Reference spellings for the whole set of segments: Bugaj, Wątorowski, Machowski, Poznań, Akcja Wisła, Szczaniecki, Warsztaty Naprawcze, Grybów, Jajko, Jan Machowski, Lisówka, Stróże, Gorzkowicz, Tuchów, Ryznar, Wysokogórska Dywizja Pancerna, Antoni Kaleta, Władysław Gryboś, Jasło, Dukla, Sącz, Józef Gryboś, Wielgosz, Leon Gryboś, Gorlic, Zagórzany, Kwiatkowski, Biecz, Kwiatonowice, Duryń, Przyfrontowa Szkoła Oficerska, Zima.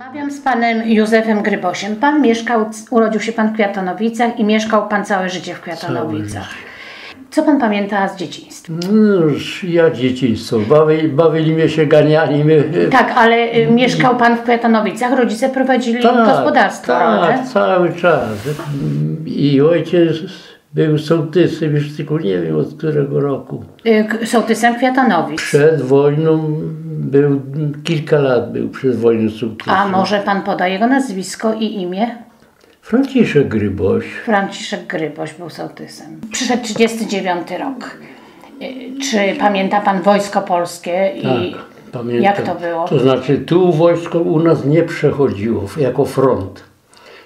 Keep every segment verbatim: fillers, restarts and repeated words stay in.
Rozmawiam z panem Józefem Grybośem. Pan mieszkał, urodził się pan w Kwiatonowicach i mieszkał pan całe życie w Kwiatonowicach. Co pan pamięta z dzieciństwa? No już, ja dzieciństwo. Bawi, bawili mnie się, ganiali mnie. Tak, ale mieszkał pan w Kwiatonowicach, rodzice prowadzili tak, gospodarstwo. Tak, ale? Cały czas. I ojciec był sołtysem, już tylko nie wiem od którego roku. Sołtysem Kwiatonowic. Przed wojną. Był, kilka lat był przed wojną sołtysem. A może pan poda jego nazwisko i imię? Franciszek Gryboś. Franciszek Gryboś był sołtysem. Przyszedł trzydziesty dziewiąty rok. Czy pamięta pan Wojsko Polskie? I tak, pamiętam. Jak to było? To znaczy tu wojsko u nas nie przechodziło jako front.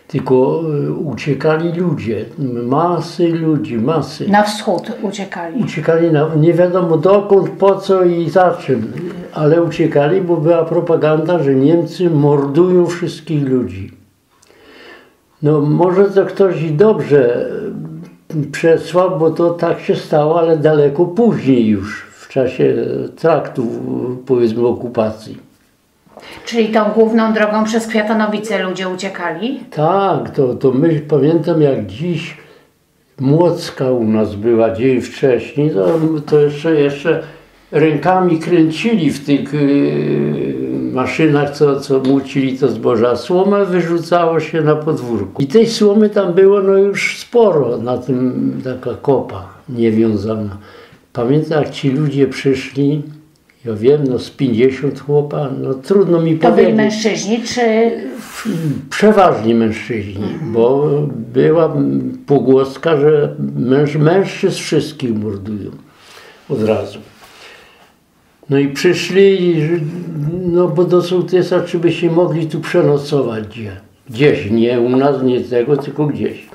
Tylko uciekali ludzie, masy ludzi, masy. Na wschód uciekali. Uciekali na, nie wiadomo dokąd, po co i za czym, ale uciekali, bo była propaganda, że Niemcy mordują wszystkich ludzi. No może to ktoś i dobrze przesłał, bo to tak się stało, ale daleko później już, w czasie traktu, powiedzmy, okupacji. Czyli tą główną drogą przez Kwiatonowice ludzie uciekali? Tak, to, to my pamiętam jak dziś młocka u nas była dzień wcześniej, to, to jeszcze, jeszcze rękami kręcili w tych yy, maszynach, co, co młócili to zboża. Słoma wyrzucało się na podwórku. I tej słomy tam było no już sporo, na tym taka kopa niewiązana. Pamiętam jak ci ludzie przyszli. Ja wiem, no z pięćdziesiąt chłopa, no trudno mi powiedzieć. To byli mężczyźni, czy...? Przeważnie mężczyźni, mhm. Bo była pogłoska, że męż, mężczyzn wszystkich mordują od razu. No i przyszli, no bo do sołtysa, czy by się mogli tu przenocować gdzie? Gdzieś, nie u nas, nie tego, tylko gdzieś.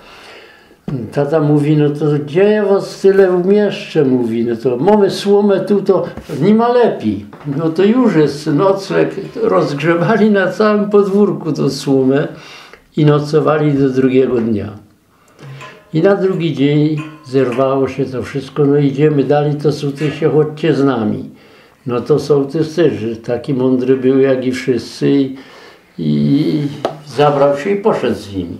Tata mówi, no to gdzie ja was tyle umieszczę, mówi, no to mamy słomę tu, to nie ma lepiej. No to już jest nocleg, rozgrzewali na całym podwórku tą słomę i nocowali do drugiego dnia. I na drugi dzień zerwało się to wszystko, no idziemy dalej, to sołtysie, chodźcie z nami. No to sołtys też, że taki mądry był jak i wszyscy i, i zabrał się i poszedł z nimi.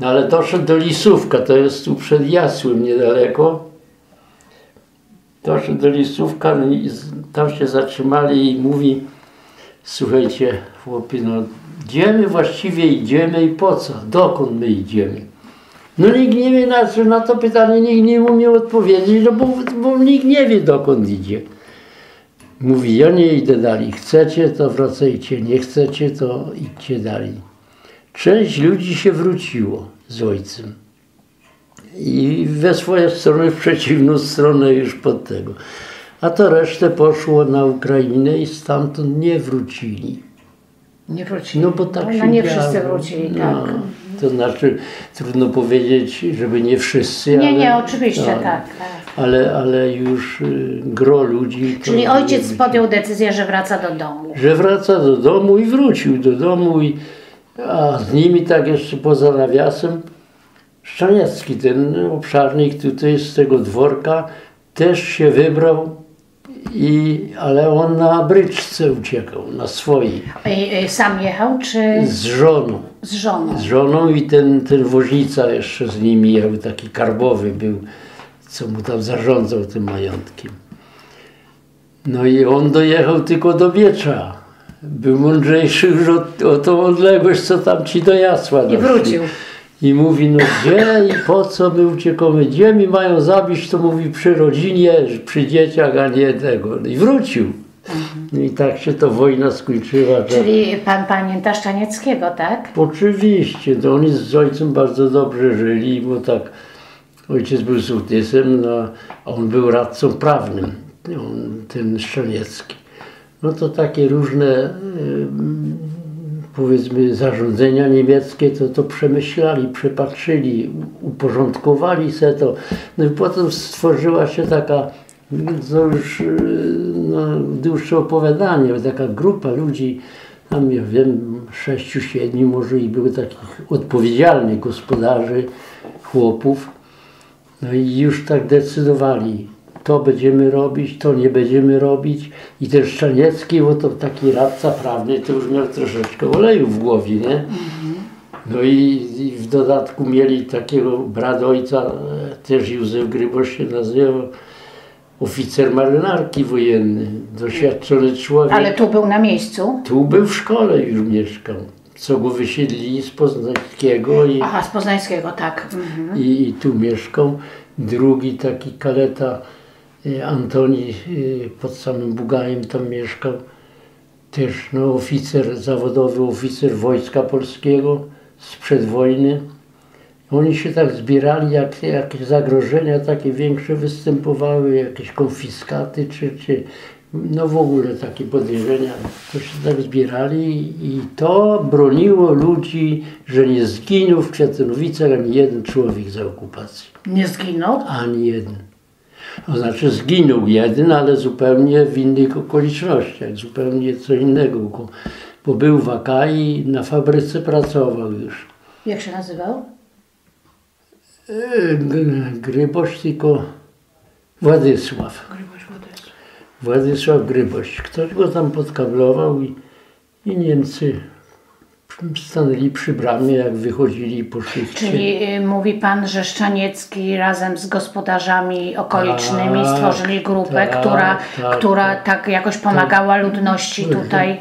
No ale doszedł do Lisówka, to jest tu przed Jasłem niedaleko. Doszedł do Lisówka, no i tam się zatrzymali i mówi, słuchajcie chłopi, no gdzie my właściwie idziemy i po co, dokąd my idziemy? No nikt nie wie na, na to pytanie, nikt nie umie odpowiedzieć, no bo, bo nikt nie wie dokąd idzie. Mówi, ja nie idę dalej, chcecie to wracajcie, nie chcecie to idźcie dalej. Część ludzi się wróciło z ojcem i we swoją stronę, w przeciwną stronę już pod tego. A to resztę poszło na Ukrainę i stamtąd nie wrócili. Nie wrócili? No bo tak no, się no nie działo. Wszyscy wrócili, no, tak. To znaczy, trudno powiedzieć, żeby nie wszyscy, nie, ale... Nie, oczywiście, tak. tak, tak. Ale, ale już gro ludzi... Czyli ojciec podjął decyzję, że wraca do domu. Że wraca do domu i wrócił do domu i... A z nimi tak jeszcze poza nawiasem Szczaniecki, ten obszarnik tutaj z tego dworka, też się wybrał, i, ale on na bryczce uciekał, na swojej. Sam jechał, czy...? Z żoną. Z żoną. Z żoną i ten, ten woźnica jeszcze z nimi jechał, taki karbowy był, co mu tam zarządzał tym majątkiem. No i on dojechał tylko do Biecza. Był mądrzejszy już o, o tą odległość, co tam ci do Jasła doszli. I wrócił. I mówi, no gdzie i po co my uciekamy, gdzie mi mają zabić, to mówi przy rodzinie, przy dzieciach, a nie tego. I wrócił. Mhm. I tak się to wojna skończyła. Czyli tak. Pan pamięta Szczanieckiego, tak? Oczywiście, to oni z ojcem bardzo dobrze żyli, bo tak, ojciec był sołtysem, no, a on był radcą prawnym, on, ten Szczaniecki. No to takie różne, powiedzmy, zarządzenia niemieckie, to, to przemyślali, przepatrzyli, uporządkowali se to. No i potem stworzyła się taka, no już no, dłuższe opowiadanie, taka grupa ludzi, tam ja wiem, sześciu, siedmiu może i były takich odpowiedzialnych gospodarzy, chłopów. No i już tak decydowali, to będziemy robić, to nie będziemy robić. I ten Szczaniecki, bo to taki radca prawny, to już miał troszeczkę oleju w głowie, nie? No i, i w dodatku mieli takiego brat ojca, też Józef Gryboś się nazywał, oficer marynarki wojenny, doświadczony człowiek. Ale tu był na miejscu? Tu był w szkole, już mieszkał. Co go wysiedlili z poznańskiego. I, Aha, z poznańskiego, tak. Mhm. I, i tu mieszkał. Drugi taki Kaleta, Antoni, pod samym Bugajem tam mieszkał. Też no, oficer zawodowy, oficer Wojska Polskiego sprzed wojny. Oni się tak zbierali, jak jakieś zagrożenia takie większe występowały, jakieś konfiskaty, czy, czy no w ogóle takie podejrzenia, to się tak zbierali i to broniło ludzi, że nie zginął w Kwiatonowicach ani jeden człowiek za okupacji. Nie zginął? Ani jeden. To znaczy zginął jeden, ale zupełnie w innych okolicznościach, zupełnie co innego, bo był w A K i na fabryce pracował już. Jak się nazywał? Gryboś, tylko Władysław. Gryboś, Władysław. Władysław Gryboś. Ktoś go tam podkablował i, i Niemcy stanęli przy bramie, jak wychodzili po szychcie. Czyli mówi pan, że Szczaniecki razem z gospodarzami okolicznymi tak, stworzyli grupę, tak, która, tak, która tak jakoś pomagała tak, ludności tutaj?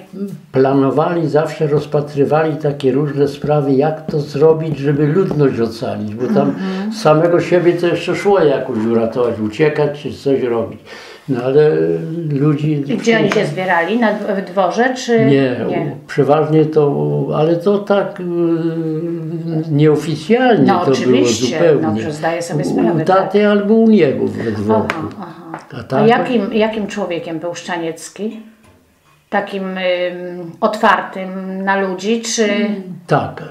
Planowali, zawsze rozpatrywali takie różne sprawy, jak to zrobić, żeby ludność ocalić, bo tam mhm. samego siebie to jeszcze szło jakoś uratować, uciekać czy coś robić. No ale ludzi... I gdzie oni się zbierali? Na dworze czy... Nie, nie. Przeważnie to... Ale to tak nieoficjalnie no, to oczywiście. Było zupełnie. No zdaję sobie sprawę. U taty tak. albo u niego we dworze. Aha, aha. A tata... A jakim, jakim człowiekiem był Szczaniecki? Takim ym, otwartym na ludzi czy... Tak,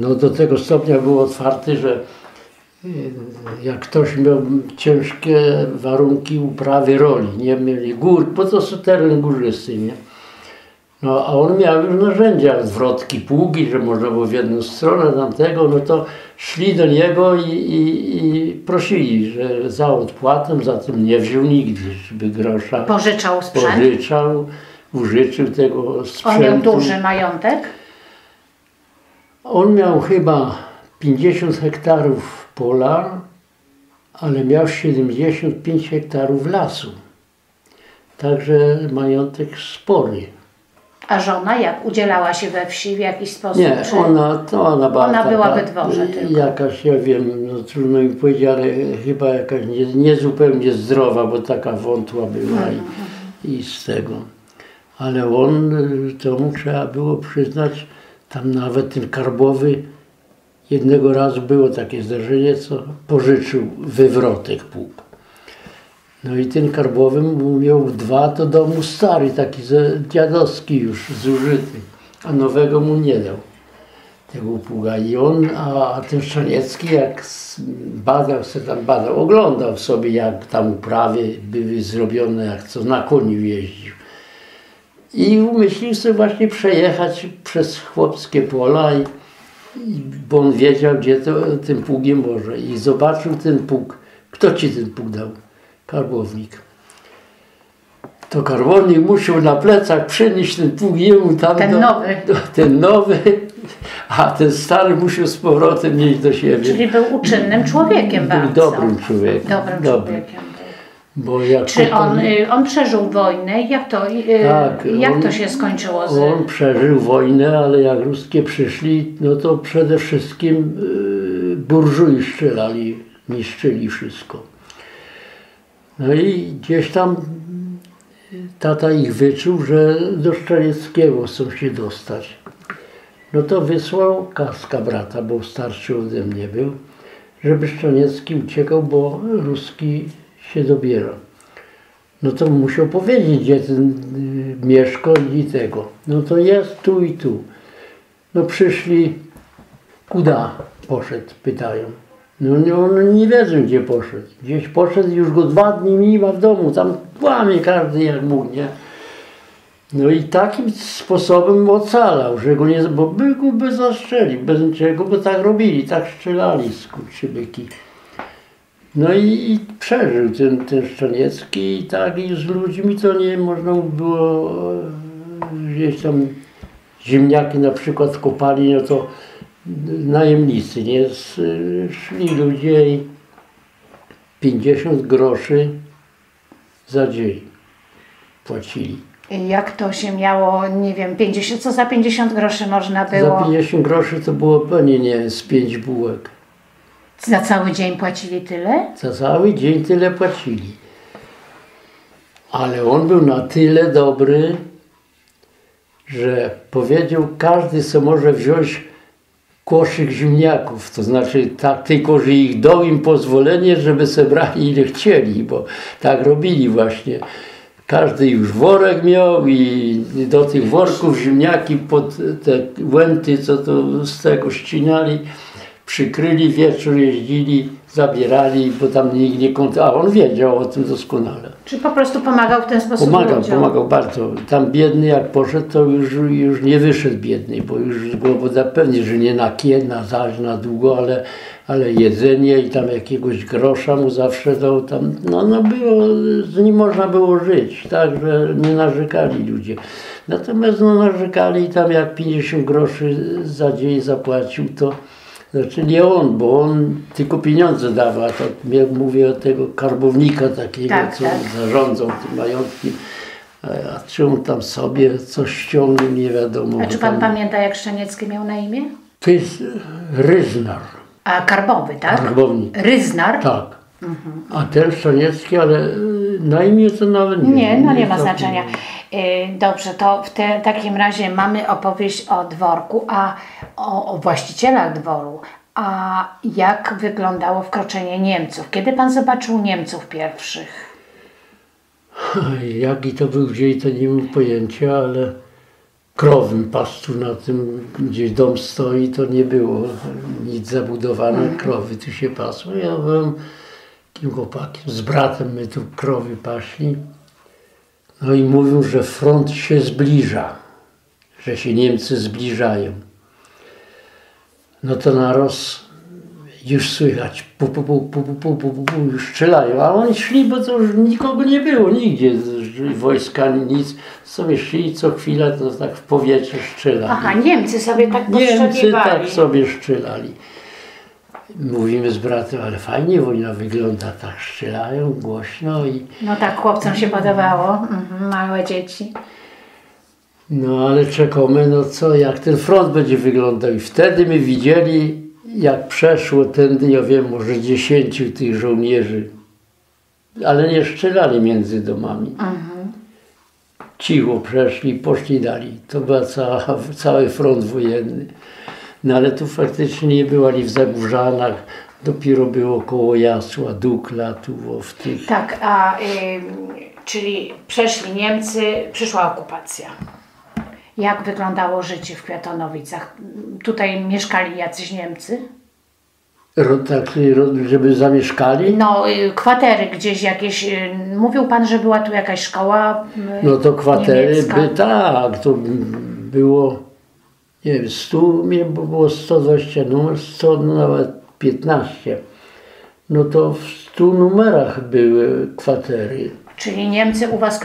no do tego stopnia był otwarty, że... Jak ktoś miał ciężkie warunki uprawy roli, nie mieli gór, po to są teren górzysty, nie? No a on miał już narzędzia, zwrotki, pługi, że można było w jedną stronę tamtego, no to szli do niego i, i, i prosili, że za odpłatę, za tym nie wziął nigdy, żeby grosza. Pożyczał sprzęt? Pożyczał, użyczył tego sprzętu. On miał duży majątek? On miał chyba... pięćdziesiąt hektarów pola, ale miał siedemdziesiąt pięć hektarów lasu. Także majątek spory. A żona jak? Udzielała się we wsi w jakiś sposób? Nie, czy... ona, to ona była, ona była we dworze tylko. Jakaś, ja wiem, no trudno mi powiedzieć, ale chyba jakaś nie, niezupełnie zdrowa, bo taka wątła była mhm. i, i z tego. Ale on, to mu trzeba było przyznać, tam nawet ten karbowy, jednego razu było takie zdarzenie, co pożyczył wywrotek pług. No i ten karbowy miał dwa, to domu stary, taki dziadowski już, zużyty, a nowego mu nie dał tego pługa. I on, a ten Szczaniecki jak badał, se tam badał, oglądał sobie, jak tam uprawy były zrobione, jak co na koniu jeździł. I umyślił sobie właśnie przejechać przez chłopskie pola, i, bo on wiedział, gdzie to, tym pługiem może. I zobaczył ten pług. Kto ci ten pług dał? Karbownik. To karbownik musiał na plecach przenieść ten pług jemu tam ten do, nowy. Do, ten nowy, a ten stary musiał z powrotem mieć do siebie. Czyli był uczynnym człowiekiem był bardzo. Dobrym człowiekiem. Dobrym człowiekiem. Bo jak Czy on, tam... on przeżył wojnę? Jak to, tak, jak on, to się skończyło? Z... On przeżył wojnę, ale jak ruskie przyszli, no to przede wszystkim y, burżuj strzelali, niszczyli wszystko. No i gdzieś tam tata ich wyczuł, że do Szczanieckiego chcą się dostać. No to wysłał Kaska brata, bo starszy ode mnie był, żeby Szczaniecki uciekał, bo ruski się dobiera. No to musiał powiedzieć, gdzie ten y, mieszka i tego. No to jest tu i tu. No przyszli, kuda poszedł, pytają. No on no, no, nie wiedzą, gdzie poszedł. Gdzieś poszedł, już go dwa dni nie ma w domu, tam łamie każdy jak mógł, nie? No i takim sposobem ocalał, że go nie, bo by go by zastrzelił, bez niczego, bo tak robili, tak strzelali skurczybyki. No i, i przeżył ten, ten Szczaniecki i tak, i z ludźmi to nie można było, gdzieś tam ziemniaki na przykład kopali, no to najemnicy, nie, szli ludzie i pięćdziesiąt groszy za dzień płacili. Jak to się miało, nie wiem, pięćdziesiąt, co za pięćdziesiąt groszy można było? Za pięćdziesiąt groszy to było pewnie, nie, z pięć bułek. Za cały dzień płacili tyle? Za cały dzień tyle płacili. Ale on był na tyle dobry, że powiedział, każdy co może wziąć koszyk ziemniaków, to znaczy tak, tylko że ich dał im pozwolenie, żeby zebrali ile chcieli, bo tak robili właśnie. Każdy już worek miał i do tych worków ziemniaki pod te łęty, co to z tego ścinali, przykryli, wieczór jeździli, zabierali, bo tam nikt nie kontrolował, a on wiedział o tym doskonale. Czy po prostu pomagał w ten sposób? Pomagał, ludziom? pomagał bardzo. Tam biedny jak poszedł, to już, już nie wyszedł biedny, bo już głowoda pewnie, że nie na kie, na zaś, na długo, ale, ale jedzenie i tam jakiegoś grosza mu zawsze dał. Tam, no, no było, z nim można było żyć, tak, że nie narzekali ludzie. Natomiast no, narzekali tam jak pięćdziesiąt groszy za dzień zapłacił, to znaczy nie on, bo on tylko pieniądze dawał, tak jak mówię o tego karbownika takiego, tak, co tak. zarządzał tym majątkiem. A czy on tam sobie coś ściągnął, nie wiadomo. A czy pan tam... pamięta, jak Szczaniecki miał na imię? To jest Ryznar. A karbowy, tak? Karbownik. Ryznar? Tak. Mhm. A ten Szczaniecki, ale na imię to nawet nie. Nie, no nie, nie ma znaczenia. Dobrze, to w te, takim razie mamy opowieść o dworku, a o, o właścicielach dworu. A jak wyglądało wkroczenie Niemców? Kiedy pan zobaczył Niemców pierwszych? Jaki to był dzień, to nie mam pojęcia, ale krowym pastu na tym, gdzie dom stoi, to nie było nic zabudowane, mhm. krowy tu się pasły. Ja byłem takim chłopakiem, z bratem my tu krowy paśli. No i mówił, że front się zbliża, że się Niemcy zbliżają. No to naraz już słychać, pu, pu, pu, pu, pu, pu, pu, pu, już strzelają, a oni szli, bo to już nikogo nie było, nigdzie, wojska, nic, sobie szli i co chwila to tak w powietrze strzelali. Aha, Niemcy sobie tak postrzeliwali. Niemcy tak sobie strzelali. Mówimy z bratem, ale fajnie wojna wygląda, tak strzelają głośno i... No tak, chłopcom się podobało, mhm, małe dzieci. No ale czekamy, no co, jak ten front będzie wyglądał i wtedy my widzieli, jak przeszło tędy, ja wiem, może dziesięciu tych żołnierzy, ale nie strzelali między domami. Mhm. Cicho przeszli, poszli dalej, to był cała, cały front wojenny. No ale tu faktycznie nie było ani w Zagórzanach, dopiero było koło Jasła, Dukla, tu w tych... Tak, a y, czyli przeszli Niemcy, przyszła okupacja. Jak wyglądało życie w Kwiatonowicach? Tutaj mieszkali jacyś Niemcy? Rod, tak, żeby zamieszkali? No, y, kwatery gdzieś jakieś... Y, mówił pan, że była tu jakaś szkoła y, No to kwatery, niemiecka. by tak, to było... Nie wiem, stu, bo było sto dwadzieścia numer, sto nawet piętnaście. No to w stu numerach były kwatery. Czyli Niemcy u was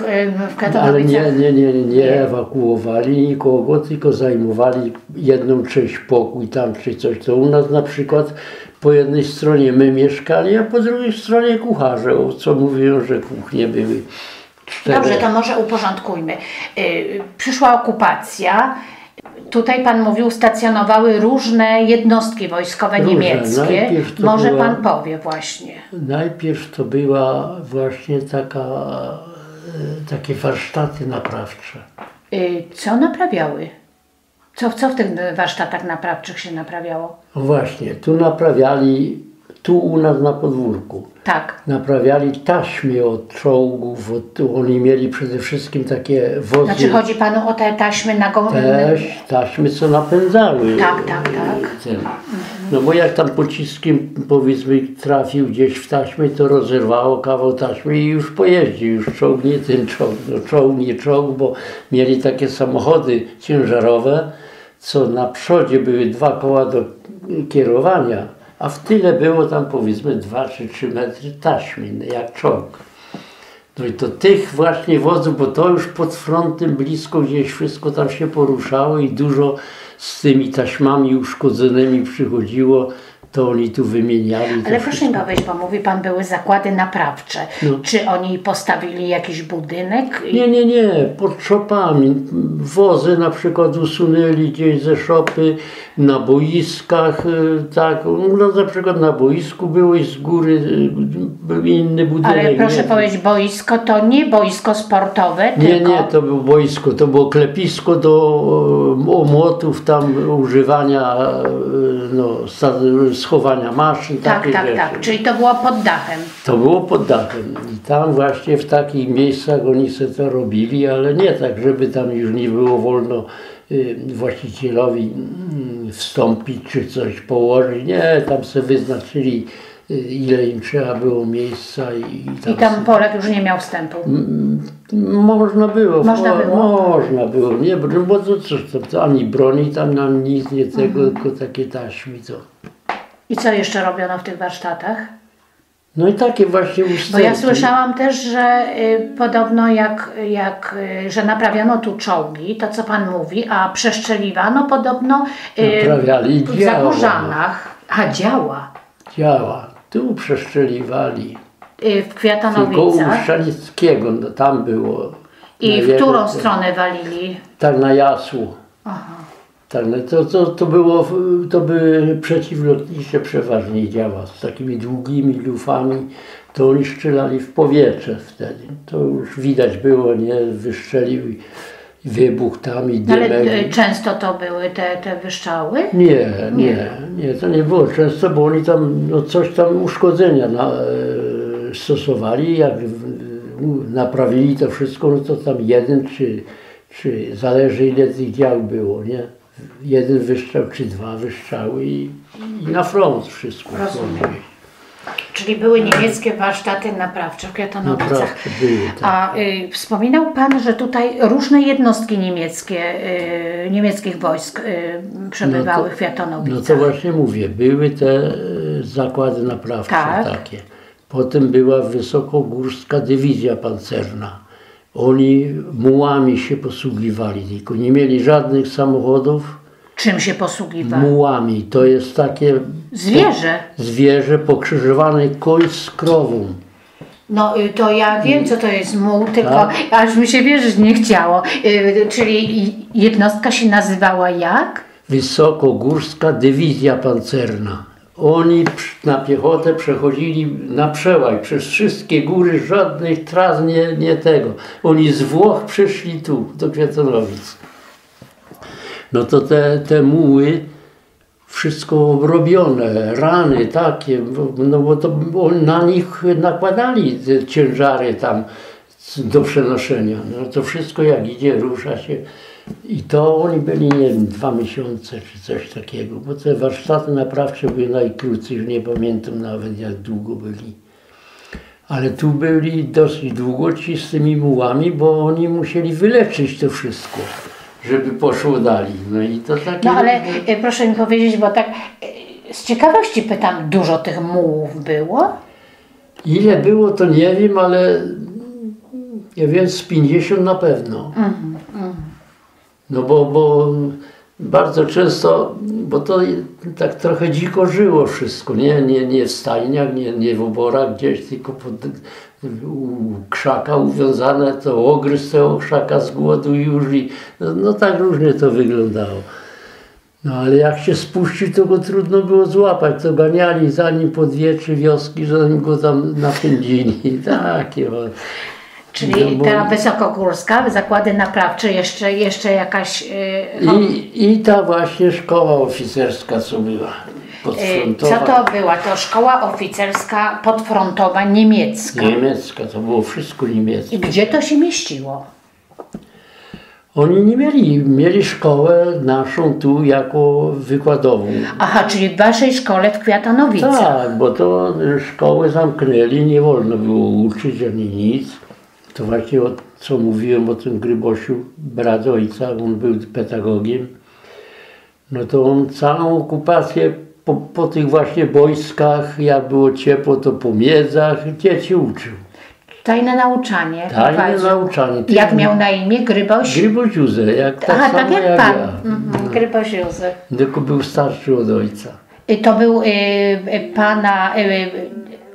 w Katowicach? Ale nie, nie, nie, nie, nie ewakuowali nikogo, tylko zajmowali jedną część, pokój tam czy coś. To u nas na przykład po jednej stronie my mieszkali, a po drugiej stronie kucharze, co mówią, że kuchnie były cztery. Dobrze, to może uporządkujmy. Przyszła okupacja. Tutaj pan mówił, stacjonowały różne jednostki wojskowe Róża. niemieckie. Może była, pan powie właśnie. Najpierw to była właśnie taka, takie warsztaty naprawcze. Co naprawiały? Co, co w tych warsztatach naprawczych się naprawiało? Właśnie, tu naprawiali, tu u nas na podwórku. Tak. Naprawiali taśmy od czołgów, od, oni mieli przede wszystkim takie wozy. Znaczy chodzi panu o te taśmy na gołym? Też taśmy, co napędzały. Tak, tak, tak. Ten. Mhm. No bo jak tam pociskiem, powiedzmy, trafił gdzieś w taśmę, to rozerwało kawał taśmy i już pojeździł, już czołg, nie ten czołg, no czołg, nie czołg, bo mieli takie samochody ciężarowe, co na przodzie były dwa koła do kierowania. a w tyle było tam powiedzmy dwa czy trzy metry taśmy, jak czołg. No i to tych właśnie wozów, bo to już pod frontem blisko gdzieś wszystko tam się poruszało i dużo z tymi taśmami uszkodzonymi przychodziło, to oni tu wymieniali. Ale proszę mi powiedzieć, bo mówi Pan, były zakłady naprawcze. No. Czy oni postawili jakiś budynek? I... Nie, nie, nie. Pod szopami. Wozy na przykład usunęli gdzieś ze szopy, na boiskach. Tak. U nas na przykład na boisku byłeś z góry inny budynek. Ale proszę nie. powiedzieć, boisko to nie boisko sportowe, nie, tylko... Nie, nie, to było boisko. To było klepisko do omłotów, tam używania no, schowania maszyn, tak, takie tak, rzeczy. Tak, tak, czyli to było pod dachem. To było pod dachem i tam właśnie w takich miejscach oni sobie to robili, ale nie tak, żeby tam już nie było wolno y, właścicielowi y, wstąpić czy coś położyć, nie, tam sobie wyznaczyli y, ile im trzeba było miejsca i, i tam... I tam Polak już nie miał wstępu? M, można było. Można było? Można było, nie, bo to cóż, to, to ani broni tam nam nic, nie tego, mhm. tylko takie taśmy to. I co jeszcze robiono w tych warsztatach? No i takie właśnie ustępy. Bo ja słyszałam też, że y, podobno jak, jak y, że naprawiano tu czołgi, to co Pan mówi, a przeszczeliwano podobno y, naprawiali w działa. Zagórzanach. A działa. Działa. Tu przeszczeliwali. Y, w Kwiatonowicach. Tylko u Szczanieckiego, no, tam było. I w którą ten, stronę walili? Tak na Jasło. Aha. Tak, no to, to, to było, to były przeciwlotnicze przeważnie działa z takimi długimi lufami, to oni strzelali w powietrze wtedy. To już widać było, nie, wystrzelił i wybuch tam i dymek. Ale często to były te, te wystrzały? Nie, nie, nie, to nie było często, bo oni tam no coś tam uszkodzenia na, stosowali, jak naprawili to wszystko, no to tam jeden czy, czy zależy ile tych dział było, nie? Jeden wystrzał, czy dwa wystrzały i, i na front wszystko. Czyli były niemieckie warsztaty naprawcze w Kwiatonowicach. Tak. A y, wspominał Pan, że tutaj różne jednostki niemieckie, y, niemieckich wojsk y, przebywały no to, w Kwiatonowicach. No to właśnie mówię, były te zakłady naprawcze tak. takie. Potem była Wysokogórska Dywizja Pancerna. Oni mułami się posługiwali, tylko nie mieli żadnych samochodów. Czym się posługiwali? Mułami. To jest takie... Zwierzę? Po, zwierzę pokrzyżowane koń z krową. No to ja wiem, co to jest muł, tylko tak? aż mi się wierzyć nie chciało. Yy, czyli jednostka się nazywała jak? Wysokogórska Dywizja Pancerna. Oni na piechotę przechodzili na przełaj, przez wszystkie góry, żadnych tras, nie, nie tego. Oni z Włoch przyszli tu, do Kwiatonowic. No to te, te muły, wszystko obrobione, rany takie, no bo to na nich nakładali te ciężary tam do przenoszenia. No to wszystko jak idzie, rusza się. I to oni byli, nie wiem, dwa miesiące czy coś takiego, bo te warsztaty naprawcze były najkrótsze, już nie pamiętam nawet jak długo byli. Ale tu byli dosyć długo ci z tymi mułami, bo oni musieli wyleczyć to wszystko, żeby poszło dalej. No i to takie... No ale było... proszę mi powiedzieć, bo tak z ciekawości pytam, dużo tych mułów było? Ile było to nie wiem, ale ja wiem z pięćdziesiąt na pewno. Mhm, mhm. No bo, bo bardzo często, bo to tak trochę dziko żyło wszystko, nie, nie, nie w stajniach, nie, nie w oborach gdzieś, tylko pod, u krzaka uwiązane, to ogryz tego krzaka z głodu już i no, no tak różnie to wyglądało. No ale jak się spuścił, to go trudno było złapać, to ganiali za nim po dwie, trzy wioski, zanim go tam napędzili, takie bo. Czyli ta Wysokogórska, zakłady naprawcze, jeszcze, jeszcze jakaś... Yy, I, I ta właśnie szkoła oficerska, co była, podfrontowa. Co to była? To szkoła oficerska podfrontowa niemiecka. Niemiecka, to było wszystko niemieckie. I gdzie to się mieściło? Oni nie mieli, mieli szkołę naszą tu jako wykładową. Aha, czyli w Waszej szkole w Kwiatonowicach. Tak, bo to szkoły zamknęli, nie wolno było uczyć ani nic. To właśnie o co mówiłem o tym Grybosiu, brat ojca, on był pedagogiem, no to on całą okupację po, po tych właśnie boiskach, jak było ciepło, to po miedzach dzieci uczył. Tajne nauczanie. Tajne prowadził. nauczanie. Ty jak miał na imię? Gryboś? Gryboś Józef. Jak tak Aha, tak jak, jak pan. Ja. Mhm. Gryboś Józef. Tylko był starszy od ojca. I to był y, y, pana... Y,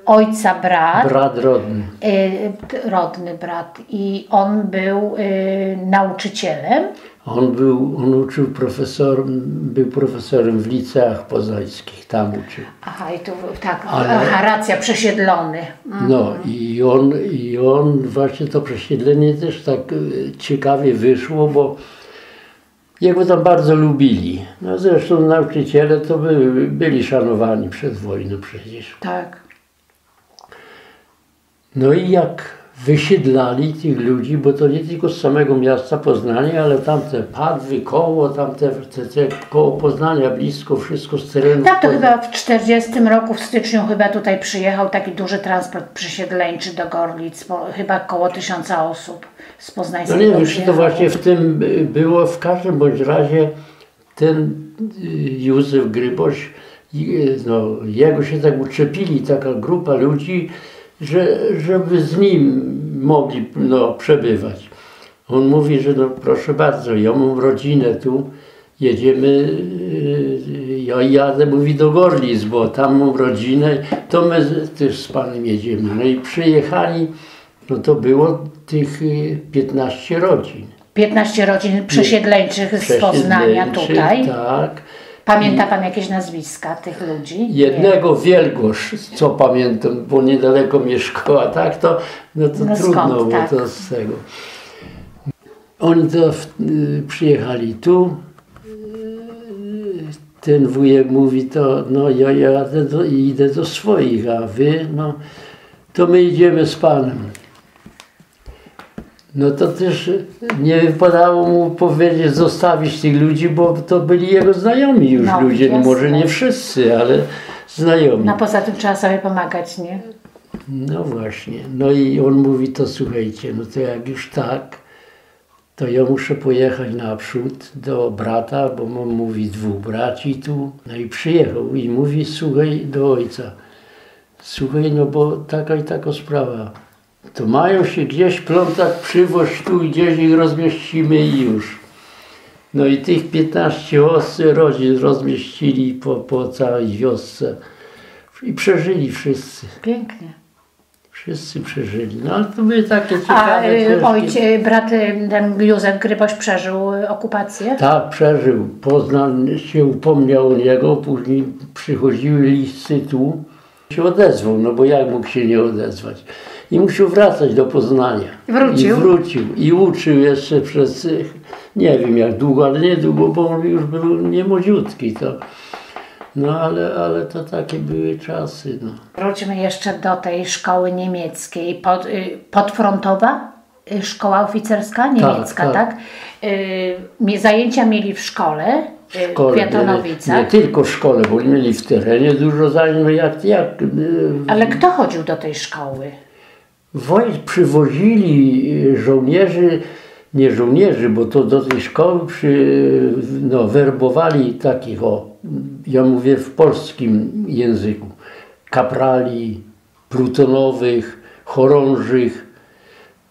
ojca brat, brat rodny. Y, rodny brat i on był y, nauczycielem. On był, on uczył profesor, był profesorem w liceach poznańskich, tam uczył. Aha, i tu, tak, ale, aha, racja, przesiedlony. Mhm. No i on, i on, właśnie to przesiedlenie też tak ciekawie wyszło, bo jego tam bardzo lubili. No zresztą nauczyciele to by, byli szanowani przed wojną przecież. Tak. No i jak wysiedlali tych ludzi, bo to nie tylko z samego miasta Poznania, ale tamte Padwy, koło, tamte te, te koło Poznania, blisko, wszystko z terenu. Tak, to Poznań. Chyba w czterdziestym roku, w styczniu chyba tutaj przyjechał taki duży transport przesiedleńczy do Gorlic, bo chyba koło tysiąca osób z poznańskiego. No nie wiem, czy to właśnie w tym było, w każdym bądź razie ten Józef Gryboś, no, jego się tak uczepili, taka grupa ludzi, Że, żeby z nim mogli no, przebywać. On mówi, że no, proszę bardzo, ja mam rodzinę tu, jedziemy, ja jadę, mówi, do Gorlic, bo tam mam rodzinę, to my z, też z panem jedziemy. No i przyjechali, no to było tych piętnaście rodzin. piętnaście rodzin przesiedleńczych z Poznania tutaj. Tak. Pamięta pan jakieś nazwiska tych ludzi? Jednego nie. Wielgosz, co pamiętam, bo niedaleko mieszkała, tak? To, no to no trudno skąd, było tak. to z tego. Oni to w, y, przyjechali tu, ten wujek mówi to, no ja, ja idę, do, idę do swoich, a wy, no to my idziemy z panem. No to też nie wypadało mu powiedzieć, zostawić tych ludzi, bo to byli jego znajomi już no, ludzie, jasne. Może nie wszyscy, ale znajomi. No poza tym trzeba sobie pomagać, nie? No właśnie, no i on mówi to słuchajcie, no to jak już tak, to ja muszę pojechać naprzód do brata, bo mam, mówi, dwóch braci tu. No i przyjechał i mówi, słuchaj, do ojca, słuchaj, no bo taka i taka sprawa. To mają się gdzieś plątać, przywoź tu gdzieś ich rozmieścimy i już. No i tych piętnaście osób rodzin rozmieścili po, po całej wiosce i przeżyli wszyscy. Pięknie. Wszyscy przeżyli. No ale to były takie ciekawe. A ojciec, brat ten Józef Gryboś przeżył okupację? Tak, przeżył. Poznań się upomniał o niego, później przychodziły listy tu. Się odezwał, no bo jak mógł się nie odezwać? I musiał wracać do Poznania. Wrócił. I wrócił. I uczył jeszcze przez, nie wiem jak długo, ale niedługo, bo on już był niemłodziutki. To. No ale, ale to takie były czasy. No. Wróćmy jeszcze do tej szkoły niemieckiej. Pod, podfrontowa szkoła oficerska niemiecka, tak? tak. tak? Zajęcia mieli w szkole. W szkole, nie, nie tylko w szkole, bo mieli w terenie dużo zajęć, no jak, jak... Ale kto chodził do tej szkoły? Woj, przywozili żołnierzy, nie żołnierzy, bo to do tej szkoły przy, no, werbowali takich, o, ja mówię w polskim języku, kaprali, plutonowych, chorążych.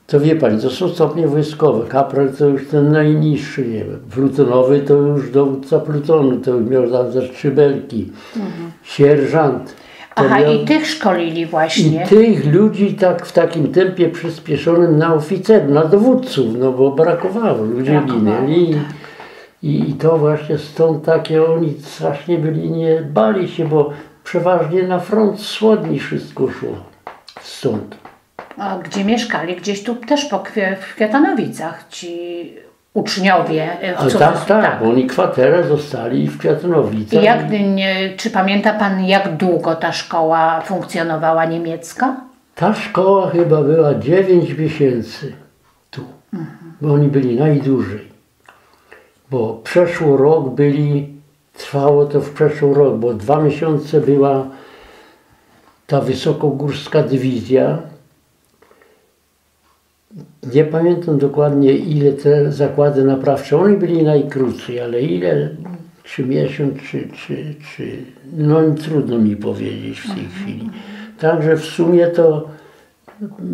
To wie pani, to są stopnie wojskowe. Kapral to już ten najniższy, nie wiem. Plutonowy to już dowódca plutonu, to już miał za trzy belki. Mhm. Sierżant. Aha, miał... i tych szkolili właśnie. I tych ludzi tak w takim tempie przyspieszonym na oficerów, na dowódców, no bo brakowało. Ludzie brakowało, ginęli. Tak. I, I to właśnie stąd takie oni strasznie byli, nie bali się, bo przeważnie na front wschodni wszystko szło. Stąd. A gdzie mieszkali? Gdzieś tu też po w Kwiatonowicach ci uczniowie. A tak, tak, bo oni kwaterę zostali w Kwiatonowicach. I jak, nie, czy pamięta pan, jak długo ta szkoła funkcjonowała niemiecka? Ta szkoła chyba była dziewięć miesięcy tu, mhm. bo oni byli najdłużej. Bo przeszły rok byli, trwało to w przeszły rok, bo dwa miesiące była ta Wysokogórska Dywizja. Nie pamiętam dokładnie, ile te zakłady naprawcze, oni byli najkrótsi, ale ile, czy miesiąc, czy, czy, czy... no trudno mi powiedzieć w tej chwili. Także w sumie to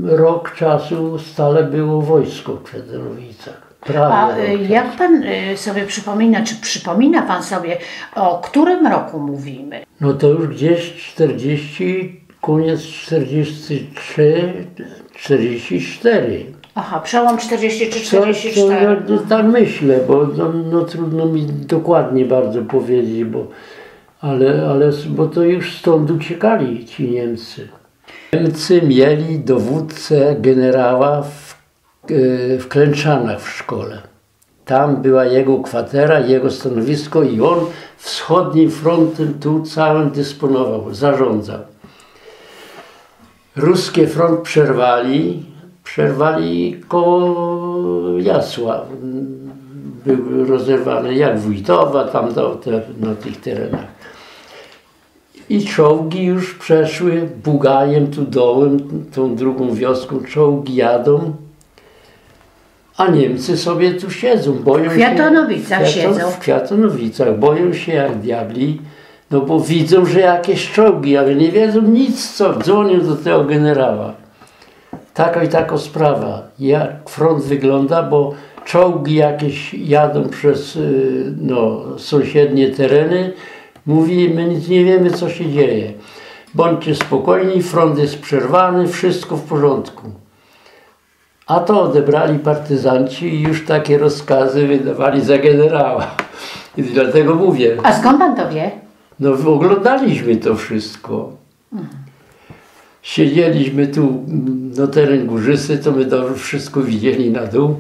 rok czasu stale było wojsko w Kwiatonowice. A jak pan sobie przypomina, czy przypomina pan sobie, o którym roku mówimy? No to już gdzieś czterdzieści, koniec czterdziesty trzeci, czterdziesty czwarty. Aha, przełom czterdziesty trzy czterdziesty cztery. No tak myślę, bo no, no, trudno mi dokładnie bardzo powiedzieć, bo, ale, ale, bo to już stąd uciekali ci Niemcy. Niemcy mieli dowódcę generała w, w Klęczanach w szkole. Tam była jego kwatera, jego stanowisko i on wschodnim frontem tu całym dysponował, zarządzał. Ruskie front przerwali, przerwali koło Jasła, były rozerwane jak Wójtowa, tam do, te, na tych terenach. I czołgi już przeszły Bugajem, tu dołem, tą drugą wioską, czołgi jadą, a Niemcy sobie tu siedzą, boją się. W Kwiatonowicach siedzą. W Kwiatonowicach, boją się jak diabli. No bo widzą, że jakieś czołgi, ale nie wiedzą nic, co dzwonią do tego generała. Taka i taka sprawa, jak front wygląda, bo czołgi jakieś jadą przez no, sąsiednie tereny. Mówi, my nic nie wiemy, co się dzieje. Bądźcie spokojni, front jest przerwany, wszystko w porządku. A to odebrali partyzanci i już takie rozkazy wydawali za generała. I dlatego mówię. A skąd pan to wie? No oglądaliśmy to wszystko. Siedzieliśmy tu, no teren górzysty, to my dobrze wszystko widzieli na dół.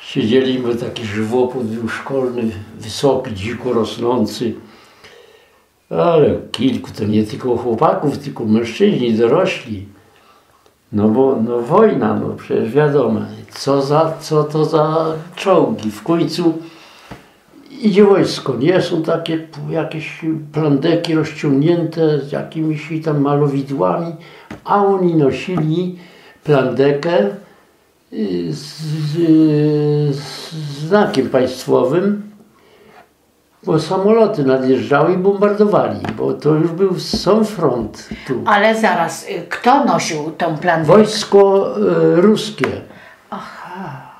Siedzieliśmy, taki żywopłot był szkolny, wysoki, dziko rosnący. Ale kilku, to nie tylko chłopaków, tylko mężczyźni, dorośli. No bo no wojna, no przecież wiadomo, co, za, co to za czołgi. W końcu idzie wojsko, nie? Są takie jakieś plandeki rozciągnięte z jakimiś tam malowidłami, a oni nosili plandekę z, z, z znakiem państwowym, bo samoloty nadjeżdżały i bombardowali, bo to już był sam front tu. Ale zaraz, kto nosił tą plandekę? Wojsko y, ruskie. Aha.